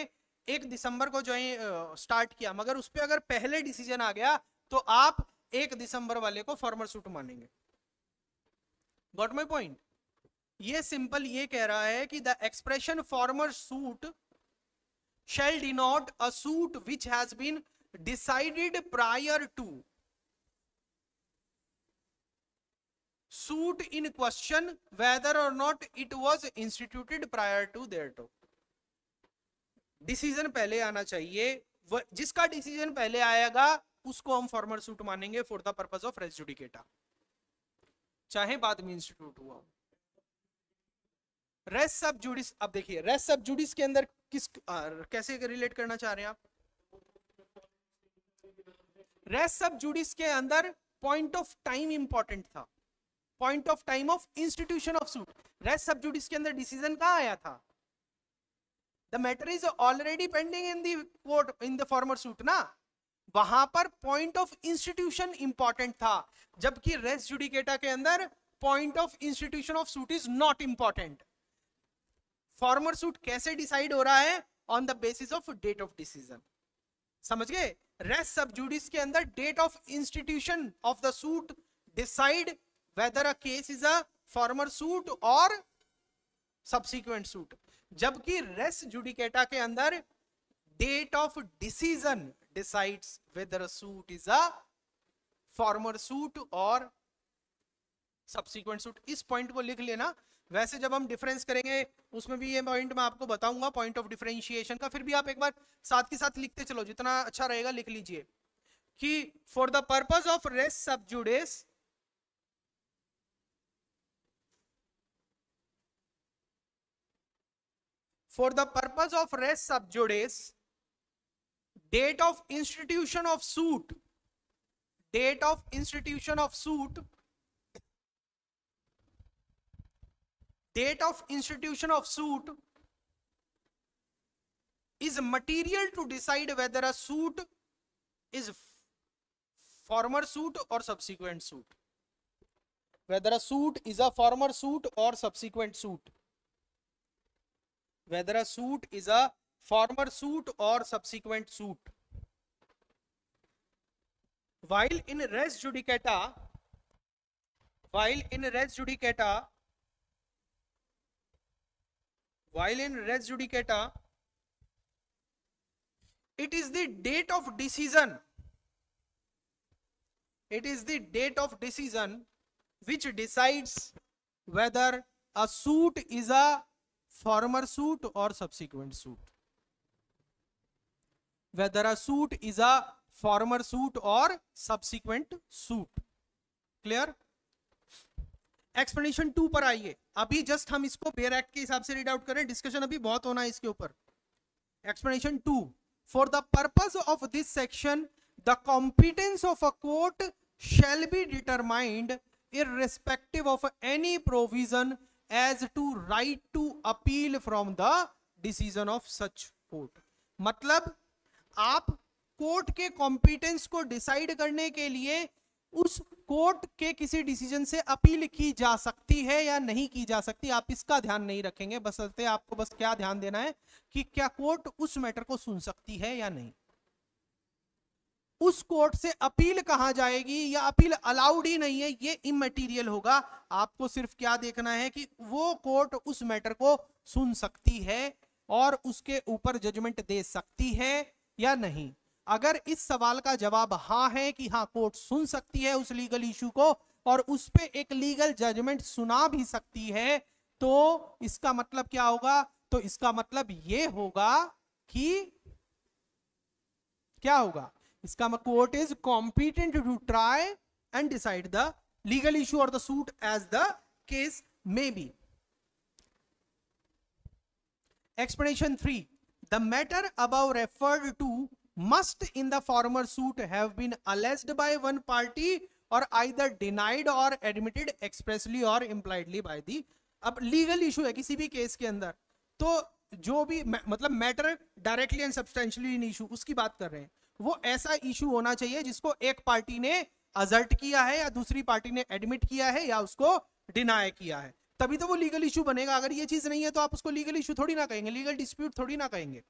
1 दिसंबर को जो स्टार्ट किया, मगर उस पर अगर पहले डिसीजन आ गया तो आप 1 दिसंबर वाले को फॉर्मर सूट मानेंगे। Got my point? ये सिंपल ये कह रहा है कि the expression former suit shall denote a suit which has been decided prior to suit in question whether or not it was instituted prior to thereto. Decision पहले आना चाहिए, जिसका डिसीजन पहले आएगा उसको हम फॉर्मर सूट मानेंगे for the purpose of res judicata, चाहे बाद में इंस्टीट्यूट हुआ हो। रेस सब जुडिस, अब देखिए रेस सब जुडिस के अंदर कैसे रिलेट करना चाह रहे हैं आप। रेस सब जुडिस के अंदर पॉइंट ऑफ टाइम इंपॉर्टेंट था, point of time of institution of suit. Res sub judice के अंदर डिसीजन कहाँ आया था, The matter is already pending in the court, in the former suit ना, वहां पर point of institution important था, जबकि res judicata के अंदर point of institution of suit is not important. Former suit कैसे decide हो रहा है? On the basis of date of decision. समझ गए? Res sub judice के अंदर date of institution of the suit decide whether a case is a former suit or subsequent suit. जबकि res judicata के अंदर date of decision decides whether a suit is a former suit or subsequent suit. इस पॉइंट को लिख लेना. वैसे जब हम डिफरेंस करेंगे उसमें भी ये पॉइंट मैं आपको बताऊंगा, पॉइंट ऑफ डिफरेंशिएशन का. फिर भी आप एक बार साथ के साथ लिखते चलो, जितना अच्छा रहेगा लिख लीजिए कि for the purpose of res sub judice date of institution of suit is material to decide whether a suit is former suit or subsequent suit. Whether a suit is a former suit or subsequent suit. While in res judicata, it is the date of decision which decides whether a suit is a former suit or subsequent suit. Clear? Explanation 2 पर आइए. अभी जस्ट हम इसको बेयर एक्ट के हिसाब से रीड आउट करें, डिस्कशन अभी बहुत होना है इसके ऊपर. Explanation 2, for the purpose of this section the competence of a court shall be determined irrespective of any provision as to right to appeal from the decision of such court. मतलब आप कोर्ट के कॉम्पिटेंस को डिसाइड करने के लिए उस कोर्ट के किसी डिसीजन से अपील की जा सकती है या नहीं की जा सकती, आप इसका ध्यान नहीं रखेंगे. बशर्ते आपको बस क्या ध्यान देना है कि क्या कोर्ट उस मैटर को सुन सकती है या नहीं, उस कोर्ट से अपील कहां जाएगी या अपील अलाउड ही नहीं है, ये इमटेरियल होगा. आपको सिर्फ क्या देखना है कि वो कोर्ट उस मैटर को सुन सकती है और उसके ऊपर जजमेंट दे सकती है या नहीं. अगर इस सवाल का जवाब हाँ है कि हाँ कोर्ट सुन सकती है उस लीगल इशू को और उस पे एक लीगल जजमेंट सुना भी सकती है, तो इसका मतलब क्या होगा? तो इसका मतलब ये होगा कि क्या होगा, इसका मतलब court is competent to try and decide the legal issue or the suit as the case may be. Explanation 3, the matter above referred to must in the former suit have been alleged by one party or either denied or admitted expressly or impliedly by the. अब legal issue है किसी भी केस के अंदर, तो जो भी मतलब matter directly and substantially in issue उसकी बात कर रहे हैं, वो ऐसा issue होना चाहिए जिसको एक पार्टी ने assert किया है या दूसरी पार्टी ने admit किया है या उसको deny किया है, तभी तो वो legal issue बनेगा. अगर ये चीज नहीं है तो आप उसको legal issue थोड़ी ना कहेंगे, legal dispute थोड़ी ना कहेंगे.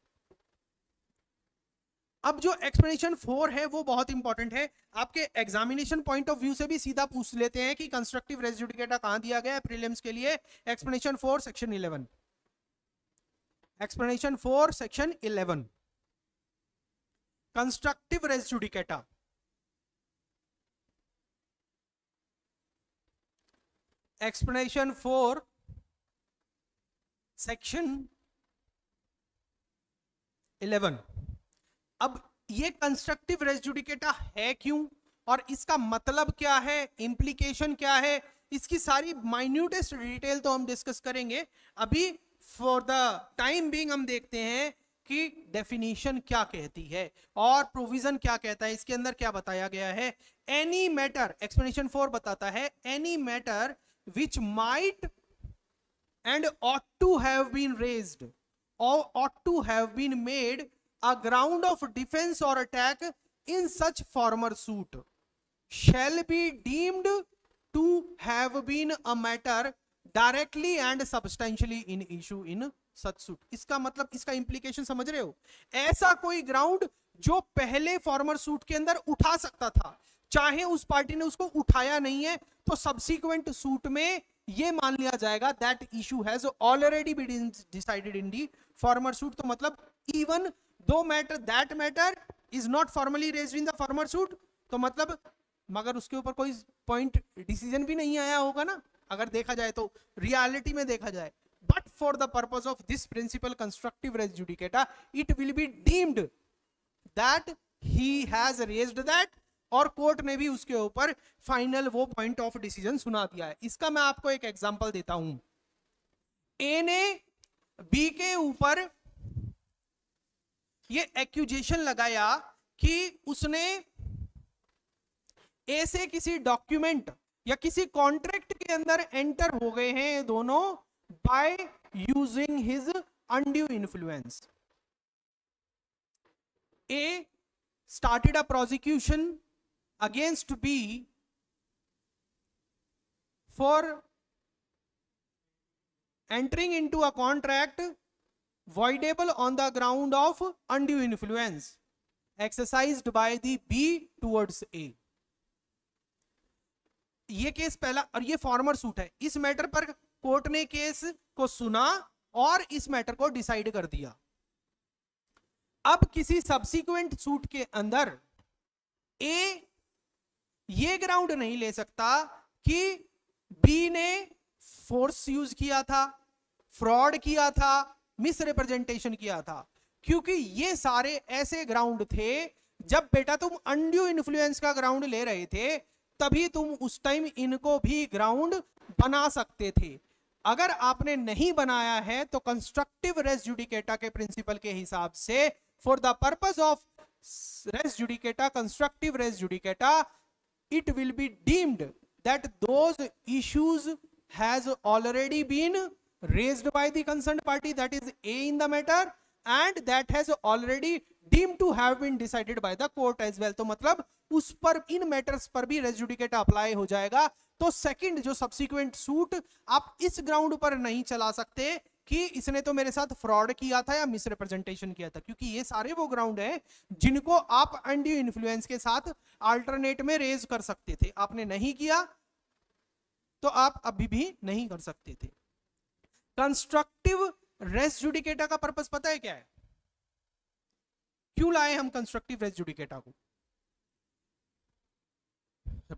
अब जो एक्सप्लेनेशन 4 है वो बहुत इंपॉर्टेंट है, आपके एग्जामिनेशन पॉइंट ऑफ व्यू से भी सीधा पूछ लेते हैं कि कंस्ट्रक्टिव रेस जुडिकेटा कहां दिया गया है प्रीलिम्स के लिए. Explanation 4 section 11 constructive res judicata. अब ये कंस्ट्रक्टिव रेस जुडिकेटा है क्यों और इसका मतलब क्या है, इम्प्लीकेशन क्या है, इसकी सारी माइन्यूटेस्ट डिटेल तो हम डिस्कस करेंगे. अभी फॉर द टाइम बीइंग हम देखते हैं कि डेफिनेशन क्या कहती है और प्रोविजन क्या कहता है. इसके अंदर क्या बताया गया है, एनी मैटर. एक्सप्लेनेशन 4 बताता है any matter which might and ought to have been raised or ought to have been made a ground of defense or attack in such former suit shall be deemed to have been a matter directly and substantially in issue in such suit. इसका मतलब, इसका implication समझ रहे हो? ऐसा कोई ground जो पहले former suit के अंदर उठा सकता था, चाहे उस पार्टी ने उसको उठाया नहीं है, तो subsequent suit में ये मान लिया जाएगा that issue has already been decided in the former suit. तो मतलब even though matter that matter is not formally raised in the former suit, तो मतलब मगर उसके ऊपर कोई point decision भी नहीं आया होगा ना, अगर देखा जाए तो रियलिटी में देखा जाए. But for the purpose of this principle constructive res judicata it will be deemed that he has raised that, और कोर्ट ने भी उसके ऊपर फाइनल वो पॉइंट ऑफ डिसीजन सुना दिया है. इसका मैं आपको एक एग्जांपल देता हूं. ए ने बी के ऊपर ये एक्यूजेशन लगाया कि उसने ए से किसी डॉक्यूमेंट या किसी कॉन्ट्रैक्ट के अंदर एंटर हो गए हैं दोनों by using his undue influence. A started a prosecution against B for entering into a contract voidable on the ground of undue influence exercised by the B towards A. ये केस पहला, और ये फॉर्मर सूट है. इस मैटर पर कोर्ट ने केस को सुना और इस मैटर को डिसाइड कर दिया. अब किसी सब्सिक्वेंट सूट के अंदर ए ये ग्राउंड नहीं ले सकता कि बी ने फोर्स यूज किया था, फ्रॉड किया था, मिसरिप्रेजेंटेशन किया था, क्योंकि ये सारे ऐसे ग्राउंड थे जब बेटा तुम अनड्यू इन्फ्लुएंस का ग्राउंड ले रहे थे, तभी तुम उस टाइम इनको भी ग्राउंड बना सकते थे. अगर आपने नहीं बनाया है तो कंस्ट्रक्टिव रेस जुडिकेटा के प्रिंसिपल के हिसाब से for the purpose of res judicata, constructive res judicata, it will be deemed that those issues has already been raised by the concerned party, that is A in the matter, and that has already deemed to have been decided by the court as well. तो मतलब उस पर, इन matters पर भी res judicata अप्लाई हो जाएगा. तो सेकेंड जो subsequent suit आप इस ग्राउंड पर नहीं चला सकते कि इसने तो मेरे साथ फ्रॉड किया था या मिसरिप्रेजेंटेशन किया था, क्योंकि ये सारे वो ग्राउंड हैं जिनको आप undue influence के साथ अल्टरनेट में रेज कर सकते थे. आपने नहीं किया तो आप अभी भी नहीं कर सकते थे. कंस्ट्रक्टिव रेस जुडिकेटा का पर्पस पता है क्या है? क्यों लाए हम कंस्ट्रक्टिव रेस जुडिकेटा को,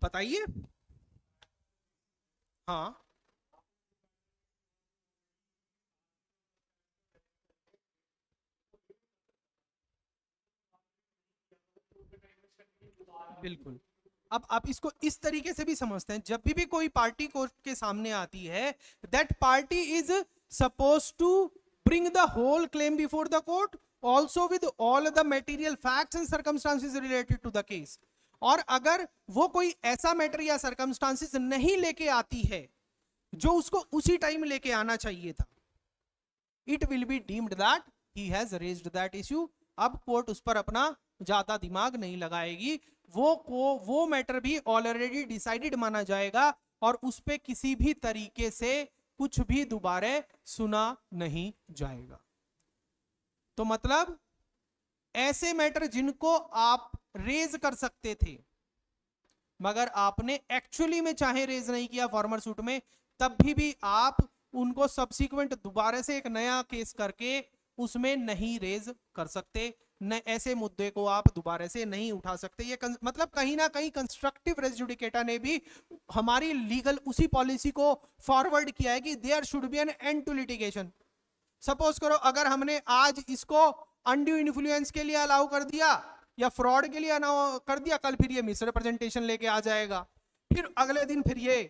बताइए? हाँ, बिल्कुल. अब आप इसको इस तरीके से भी समझते हैं, जब भी कोई पार्टी कोर्ट के सामने आती है, that party is suppose to bring the whole claim before the court also with all the material facts and circumstances related to the case. और अगर वो कोई ऐसा मैटर या सर्कमस्टांसेस नहीं लेके आती है जो उसको उसी टाइम लेके आना चाहिए था, it will be deemed that he has raised that issue. अब कोर्ट उस पर अपना ज्यादा दिमाग नहीं लगाएगी, वो मैटर भी ऑलरेडी डिसाइडेड माना जाएगा और उस पे किसी भी तरीके से कुछ भी दोबारा सुना नहीं जाएगा. तो मतलब ऐसे मैटर जिनको आप रेज कर सकते थे मगर आपने एक्चुअली में चाहे रेज नहीं किया फॉर्मर सूट में, तब भी आप उनको सब्सिक्वेंट दोबारा से एक नया केस करके उसमें नहीं रेज कर सकते, ऐसे मुद्दे को आप दोबारा से नहीं उठा सकते. ये मतलब कहीं ना कहीं कंस्ट्रक्टिव रेस जुडिकेटा ने भी हमारी लीगल उसी पॉलिसी को फॉरवर्ड किया है कि there should be an end to litigation. Suppose करो अगर हमने आज इसको अनड्यू इन्फ्लुएंस के लिए अलाउ कर दिया या फ्रॉड के लिए अलाउ कर दिया, कल फिर ये मिसरिप्रेजेंटेशन लेके आ जाएगा, फिर अगले दिन फिर ये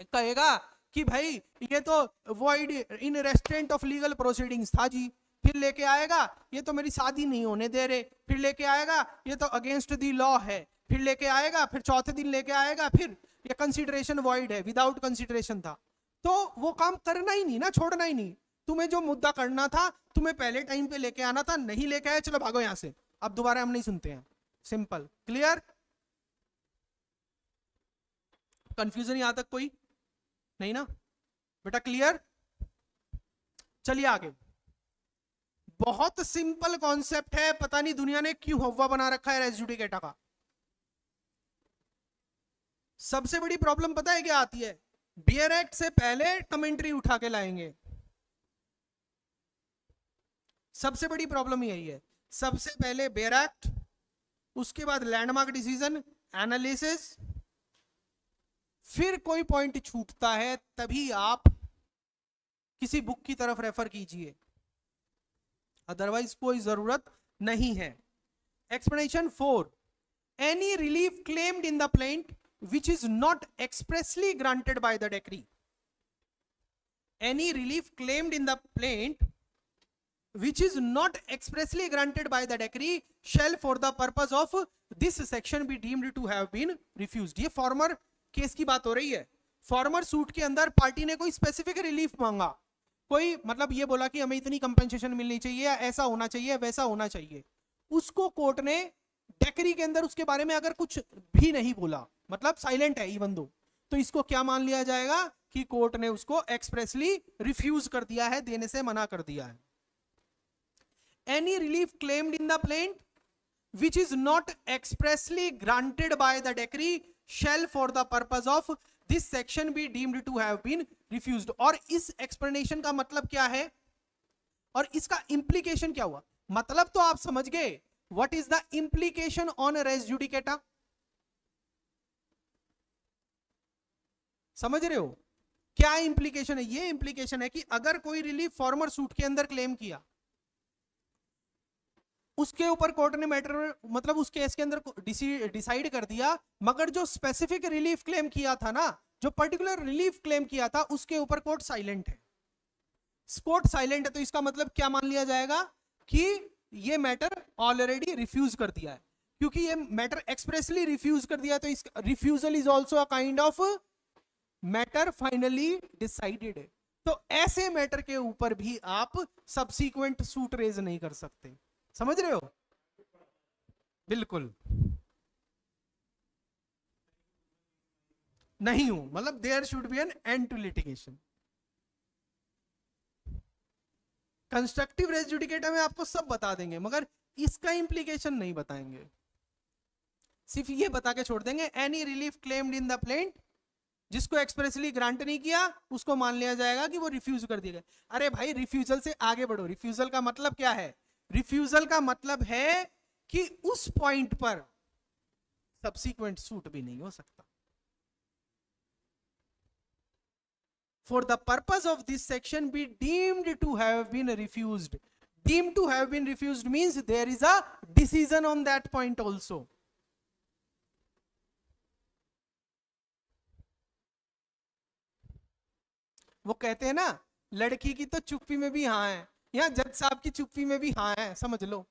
कहेगा कि भाई ये तो void in restraint of legal proceedings था जी, फिर लेके आएगा ये तो मेरी शादी नहीं होने दे रहे, फिर लेके आएगा ये तो अगेंस्ट दी लॉ है, फिर लेके आएगा, फिर चौथे दिन लेके आएगा फिर ये कंसीडरेशन वॉइड है, विदाउट कंसीडरेशन था. तो वो काम करना ही नहीं ना, छोड़ना ही नहीं. तुम्हें जो मुद्दा करना था तुम्हें पहले टाइम पे लेके आना था, नहीं लेके आए, चलो भागो यहाँ से, अब दोबारा हम नहीं सुनते हैं. Simple, clear? कंफ्यूजन यहां तक कोई नहीं ना बेटा, क्लियर? चलिए आगे, बहुत सिंपल कॉन्सेप्ट है, पता नहीं दुनिया ने क्यों हवा बना रखा है रेस जुडिकेटा का। सबसे बड़ी प्रॉब्लम पता है क्या आती है? बियर एक्ट से पहले कमेंट्री उठा के लाएंगे, सबसे बड़ी प्रॉब्लम यही है। सबसे पहले बियर एक्ट, उसके बाद लैंडमार्क डिसीजन, एनालिसिस, फिर कोई पॉइंट छूटता है तभी आप किसी बुक की तरफ रेफर कीजिए, अदरवाइज कोई जरूरत नहीं है। Explanation 4, any relief claimed in the plaint which is not expressly granted by the decree, any relief claimed in the plaint which is not expressly granted by the decree shall for the purpose of this section be deemed to have been refused। ये former case की बात हो रही है। former suit के अंदर party ने कोई specific relief मांगा, कोई मतलब ये बोला कि हमें इतनी compensation मिलनी चाहिए या ऐसा होना चाहिए वैसा होना चाहिए, उसको कोर्ट ने डेक्री के अंदर उसके बारे में अगर कुछ भी नहीं बोला, मतलब साइलेंट है इवन दो, तो इसको क्या मान लिया जाएगा कि कोर्ट ने उसको एक्सप्रेसली रिफ्यूज कर दिया है, देने से मना कर दिया है। Any relief claimed in the plaint which is not expressly granted by the decree shall for the purpose of this section be deemed to have been refused. और इस एक्सप्लेनेशन का मतलब क्या है और इसका इंप्लीकेशन क्या हुआ? मतलब तो आप समझ गए, what is the implication on res judicata, समझ रहे हो क्या इंप्लीकेशन है? ये इंप्लीकेशन है कि अगर कोई रिलीफ फॉर्मर सूट के अंदर क्लेम किया, उसके ऊपर कोर्ट ने मैटर मतलब उस केस के अंदर डिसाइड कर दिया, मगर जो स्पेसिफिक रिलीफ क्लेम किया था ना, जो पर्टिकुलर रिलीफ क्लेम किया था उसके ऊपर कोर्ट साइलेंट है। कोर्ट साइलेंट है तो इसका मतलब क्या मान लिया जाएगा कि ये मैटर ऑलरेडी रिफ्यूज कर दिया है, क्योंकि ये मैटर एक्सप्रेसली रिफ्यूज कर दिया, तो इस refusal is also a kind of matter finally decided है। तो ऐसे मैटर के ऊपर भी आप सबसीक्वेंट सूट रेज नहीं कर सकते, समझ रहे हो? बिल्कुल नहीं हूं, मतलब there should be an end to litigation. Constructive res judicata में आपको सब बता देंगे मगर इसका इंप्लीकेशन नहीं बताएंगे, सिर्फ ये बता के छोड़ देंगे any relief claimed in the plaint, जिसको एक्सप्रेसली ग्रांट नहीं किया उसको मान लिया जाएगा कि वो रिफ्यूज कर दिया गया। अरे भाई रिफ्यूजल से आगे बढ़ो, रिफ्यूजल का मतलब क्या है? रिफ्यूजल का मतलब है कि उस पॉइंट पर सबसीक्वेंट सूट भी नहीं हो सकता। For the purpose of this section be deemed to have been refused, deemed to have been refused means there is a decision on that point also. वो कहते हैं ना, लड़की की तो चुप्पी में भी हाँ है, या जज साहब की चुप्पी में भी हाँ है, समझ लो।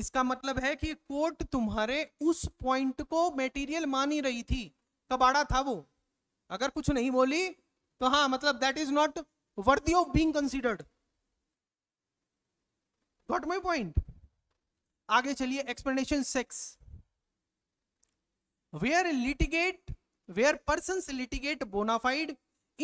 इसका मतलब है कि कोर्ट तुम्हारे उस पॉइंट को मेटीरियल मान ही रही थी, कबाड़ा था वो, अगर कुछ नहीं बोली तो हाँ मतलब that is not worthy of being considered. Got my point? आगे चलिए explanation 6, where persons litigate bona fide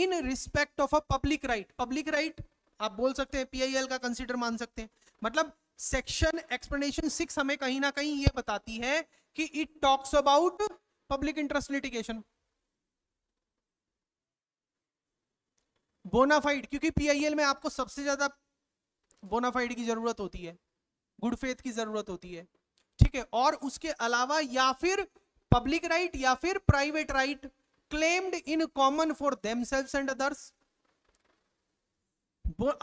in respect of a public right। public right आप बोल सकते हैं PIL का consider मान सकते हैं, मतलब section explanation 6 हमें कहीं ना कहीं ये बताती है कि it talks about public interest litigation bona fide, क्योंकि PIL में आपको सबसे ज्यादा बोनाफाइड की जरूरत होती है, गुड फेथ की जरूरत होती है, ठीक है। और उसके अलावा या फिर पब्लिक राइट या फिर private right claimed in common for themselves and others.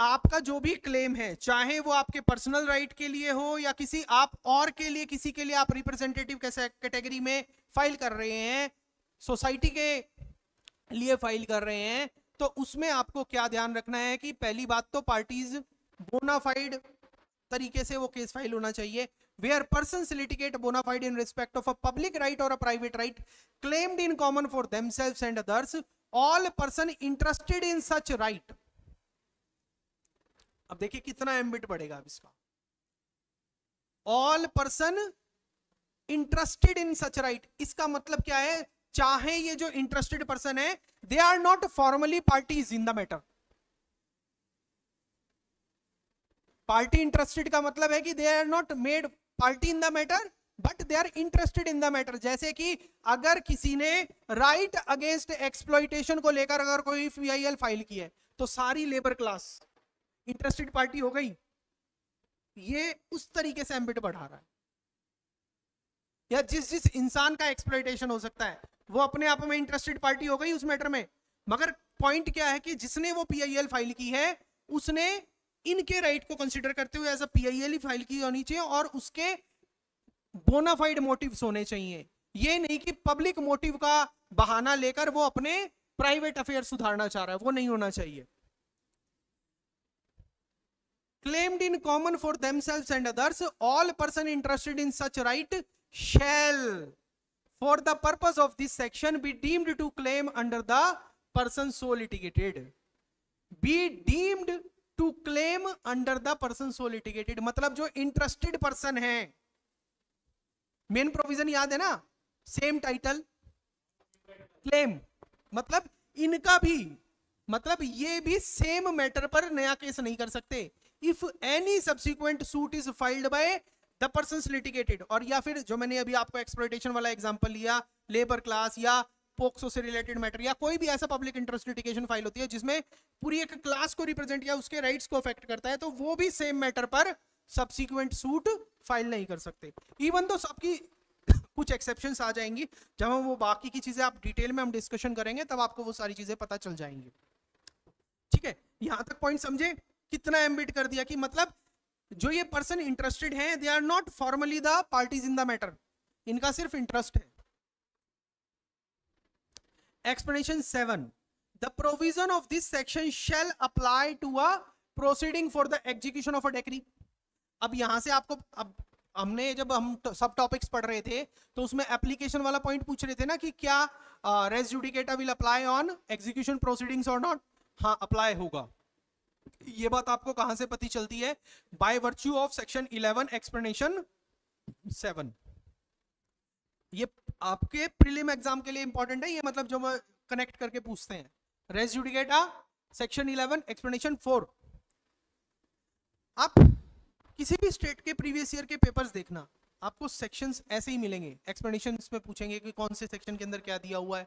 आपका जो भी क्लेम है, चाहे वो आपके पर्सनल राइट के लिए हो या किसी आप और के लिए, किसी के लिए आप रिप्रेजेंटेटिव कैटेगरी में फाइल कर रहे हैं, सोसाइटी के लिए फाइल कर रहे हैं, तो उसमें आपको क्या ध्यान रखना है कि पहली बात तो पार्टीज बोनाफाइड तरीके से वो केस फाइल होना चाहिए। Where persons litigate bona fide in respect of a public right और a private right claimed in common for themselves and others, all person interested in such right अब देखिए कितना एम्बिट बढ़ेगा अब इसका, all person interested in such right, इसका मतलब क्या है, चाहे ये जो इंटरेस्टेड पर्सन है they are not formally parties in the matter. Party interested का मतलब है कि they are not made party in the matter but they are interested in the matter. जैसे कि अगर किसी ने राइट अगेंस्ट एक्सप्लॉइटेशन को लेकर अगर कोई पीआईएल फाइल की है तो सारी लेबर क्लास इंटरेस्टेड पार्टी हो गई, ये उस तरीके से एम्बिट बढ़ा रहा है। या जिस जिस इंसान का एक्सप्लॉइटेशन हो सकता है वो अपने आप में इंटरेस्टेड पार्टी हो गई उस मैटर में, मगर पॉइंट क्या है कि जिसने वो पीआईएल फाइल की है उसने इनके राइट को कंसीडर करते हुए ऐसा पीआईएल ही फाइल की होनी चाहिए और उसके बोनाफाइड मोटिव्स होने चाहिए, ये नहीं कि पब्लिक मोटिव का बहाना लेकर वो अपने प्राइवेट अफेयर सुधारना चाह रहा है, वो नहीं होना चाहिए। Claimed in common for themselves and others all person interested in such right shall for the purpose of this section be deemed to claim under the person so litigated, be deemed to claim under the person so litigated, मतलब जो इंटरेस्टेड पर्सन है, मेन प्रोविजन याद है ना, सेम टाइटल क्लेम, मतलब इनका भी, मतलब ये भी सेम मैटर पर नया केस नहीं कर सकते। If any subsequent suit is filed by the persons litigated, और या फिर जो मैंने अभी आपको एक्सप्लॉइटेशन वाला एग्जांपल लिया, लेबर क्लास या पोक्सो से रिलेटेड मैटर या कोई भी ऐसा पब्लिक इंटरेस्ट लिटिगेशन फाइल होती है जिसमें पूरी एक क्लास को रिप्रेजेंट या उसके राइट्स को अफेक्ट करता है, तो वो भी सेम मैटर पर सबसीक्वेंट सूट फाइल नहीं कर सकते। इवन तो सबकी कुछ एक्सेप्शंस आ जाएंगी, जब हम वो बाकी की चीजें आप डिटेल में हम डिस्कशन करेंगे तब आपको वो सारी चीजें पता चल जाएंगी। ठीक है, यहां तक पॉइंट समझे, कितना एम्बिट कर दिया कि मतलब जो ये पर्सन इंटरेस्टेड हैं they are not formally the parties in the matter, इनका सिर्फ इंटरेस्ट है। Explanation 7. The provision of this section shall apply to a proceeding for the execution of a decree. अब यहाँ से आपको, अब हमने जब हम सब टॉपिक्स पढ़ रहे थे तो उसमें एप्लीकेशन वाला पॉइंट पूछ रहे थे ना कि क्या res judicata will apply on execution proceedings or not? हाँ, अप्लाई होगा। ये बात आपको कहाँ से पता चलती है? By virtue of section 11 explanation 7. ये आपके प्रीलिम एग्जाम के लिए इंपॉर्टेंट है, ये मतलब जो कनेक्ट करके पूछते हैं। res judicata section 11 explanation 4। आप किसी भी स्टेट के प्रीवियस ईयर के पेपर्स देखना, आपको सेक्शंस ऐसे ही मिलेंगे, एक्सप्लेनेशन में पूछेंगे कि कौन से सेक्शन के अंदर क्या दिया हुआ है,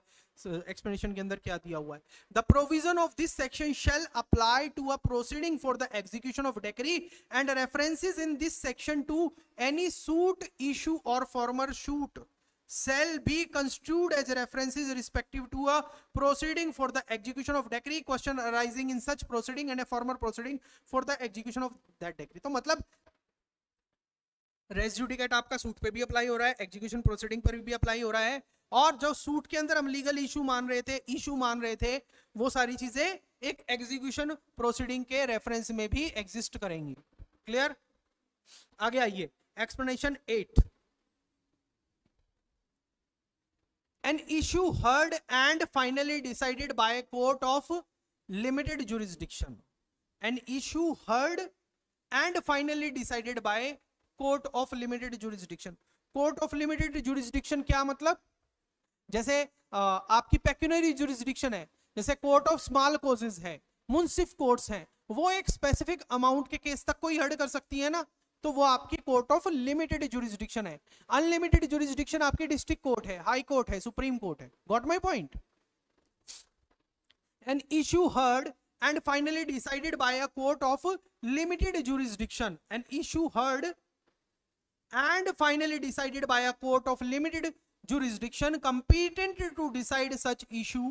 एक्सप्लेनेशन के अंदर क्या दिया हुआ है। The provision of this section shall apply to a proceeding for the execution of decree and references in this section to any suit issue और former suit shall be construed as references respective to a proceeding for the execution of decree, question arising in such proceeding and a former proceeding for the execution of that decree। तो मतलब res judicata आपका सूट पे भी अप्लाई हो रहा है, एग्जीक्यूशन प्रोसीडिंग पर भी अप्लाई हो रहा है, और जो सूट के अंदर हम लीगल इशू मान रहे थे वो सारी चीजें एक एग्जीक्यूशन प्रोसीडिंग के रेफरेंस में भी एग्जिस्ट करेंगी। क्लियर? आगे आइए, explanation 8। An issue heard and finally decided by a court of limited jurisdiction. An issue heard and finally decided by a court of limited jurisdiction. Court of limited jurisdiction क्या मतलब? जैसे आपकी pecuniary jurisdiction है, जैसे court of small causes है, municipal courts हैं, वो एक specific amount के केस तक कोई heard कर सकती है ना, तो वो आपकी कोर्ट ऑफ लिमिटेड जुरिस्डिक्शन है। अनलिमिटेड जुरिस्डिक्शन आपकी डिस्ट्रिक्ट कोर्ट है, हाई कोर्ट है, सुप्रीम कोर्ट है। Got my point? An issue heard and finally decided by a court of limited jurisdiction, an issue heard and finally decided by a court of limited jurisdiction competent to decide such issue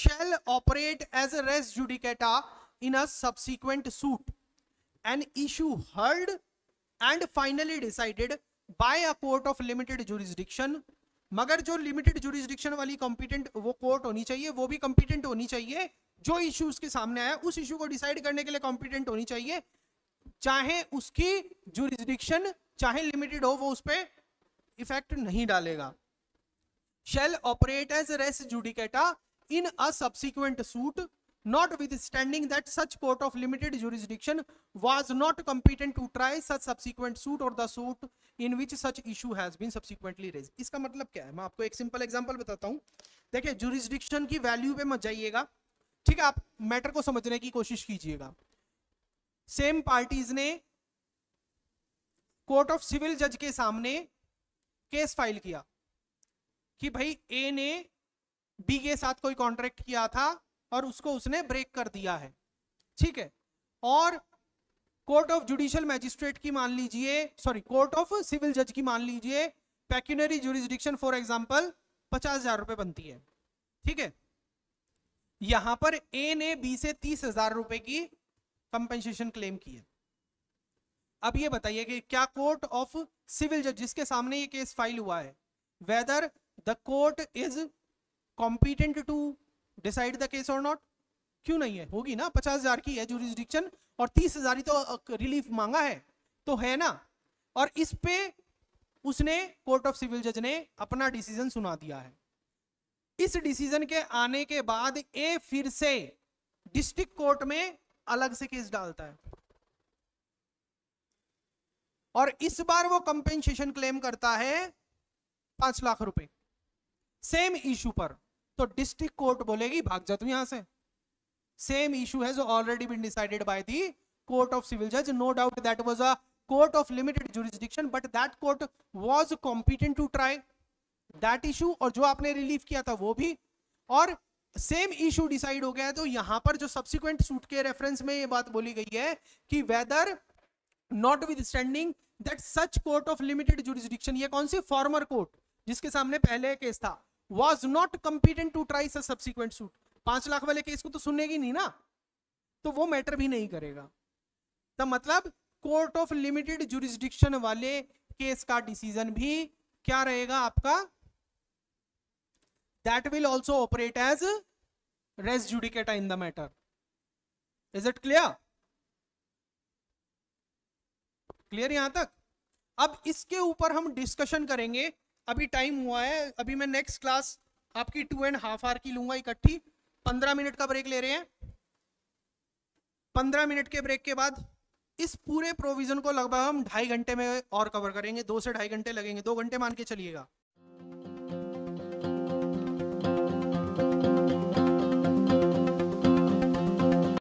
shall operate as res judicata in a subsequent suit. An issue heard and finally decided by a court of limited jurisdiction, मगर जो limited jurisdiction वाली competent वो court होनी चाहिए, वो भी competent होनी चाहिए, जो issue उसके सामने आया उस issue को decide करने के लिए competent होनी चाहिए, चाहे उसकी jurisdiction चाहे limited हो, वो उस पर effect नहीं डालेगा। shall operate as res judicata in a subsequent suit, notwithstanding that such court of limited jurisdiction was not competent to try such subsequent suit or the suit in which such issue has been subsequently raised. इसका मतलब क्या है, मैं आपको एक सिंपल एग्जांपल बताता हूँ. देखिए, जुरिस्डिक्शन की वैल्यू पे मत जाइएगा, ठीक है, आप मैटर को समझने की कोशिश कीजिएगा. सेम पार्टीज ने कोर्ट ऑफ सिविल जज के सामने केस फाइल किया कि भाई ए ने बी के साथ कोई कॉन्ट्रैक्ट किया था और उसको उसने ब्रेक कर दिया है, ठीक है, और कोर्ट ऑफ जुडिशियल मैजिस्ट्रेट की मान लीजिए, सॉरी कोर्ट ऑफ सिविल जज की मान लीजिए पेक्यूनरी जुरिस्डिक्शन फॉर एग्जांपल 50,000 रुपए बनती है, ठीक है. यहां पर ए ने बी से 30,000 रुपए की कंपेंसेशन क्लेम की है. अब ये बताइए कि क्या कोर्ट ऑफ सिविल जज जिसके सामने ये केस फाइल हुआ है, whether the court is competent to decide the case और नॉट? क्यों नहीं है, होगी ना, 50,000 की है जुरिस्डिक्शन और 30,000 ही तो रिलीफ मांगा है, तो है ना. और इस पे उसने कोर्ट ऑफ सिविल जज ने अपना डिसीजन सुना दिया है. इस डिसीजन के आने के बाद ए फिर से डिस्ट्रिक्ट कोर्ट में अलग से केस डालता है और इस बार वो कंपेंसेशन क्लेम करता है 5 लाख रुपए सेम इशू पर. तो डिस्ट्रिक्ट कोर्ट बोलेगी भाग जा तू यहां से, सेम इशू है जो already been decided by the court of civil जज. No doubt that was a court of limited jurisdiction but that court was competent to try that issue, और जो आपने रिलीफ किया था वो भी, और सेम इशू डिसाइड हो गया है. तो यहां पर जो सब्सिक्वेंट सूट के रेफरेंस में ये बात बोली गई है कि whether notwithstanding that such court of limited jurisdiction, ये कौन सी फॉर्मर कोर्ट जिसके सामने पहले केस था, was not competent to try a subsequent suit. 5 lakh वाले केस को तो सुनेगी नहीं ना, तो वो मैटर भी नहीं करेगा. तो मतलब कोर्ट ऑफ लिमिटेड जुरिस्डिक्शन वाले केस का डिसीजन भी क्या रहेगा आपका, that will also operate as res judicata in the matter. Is it clear? Clear यहां तक? अब इसके ऊपर हम डिस्कशन करेंगे. अभी टाइम हुआ है, अभी मैं नेक्स्ट क्लास आपकी 2.5 आवर की लूंगा इकट्ठी. 15 मिनट का ब्रेक ले रहे हैं. 15 मिनट के ब्रेक के बाद इस पूरे प्रोविजन को लगभग हम 2.5 घंटे में और कवर करेंगे. 2 से 2.5 घंटे लगेंगे, 2 घंटे मान के चलिएगा.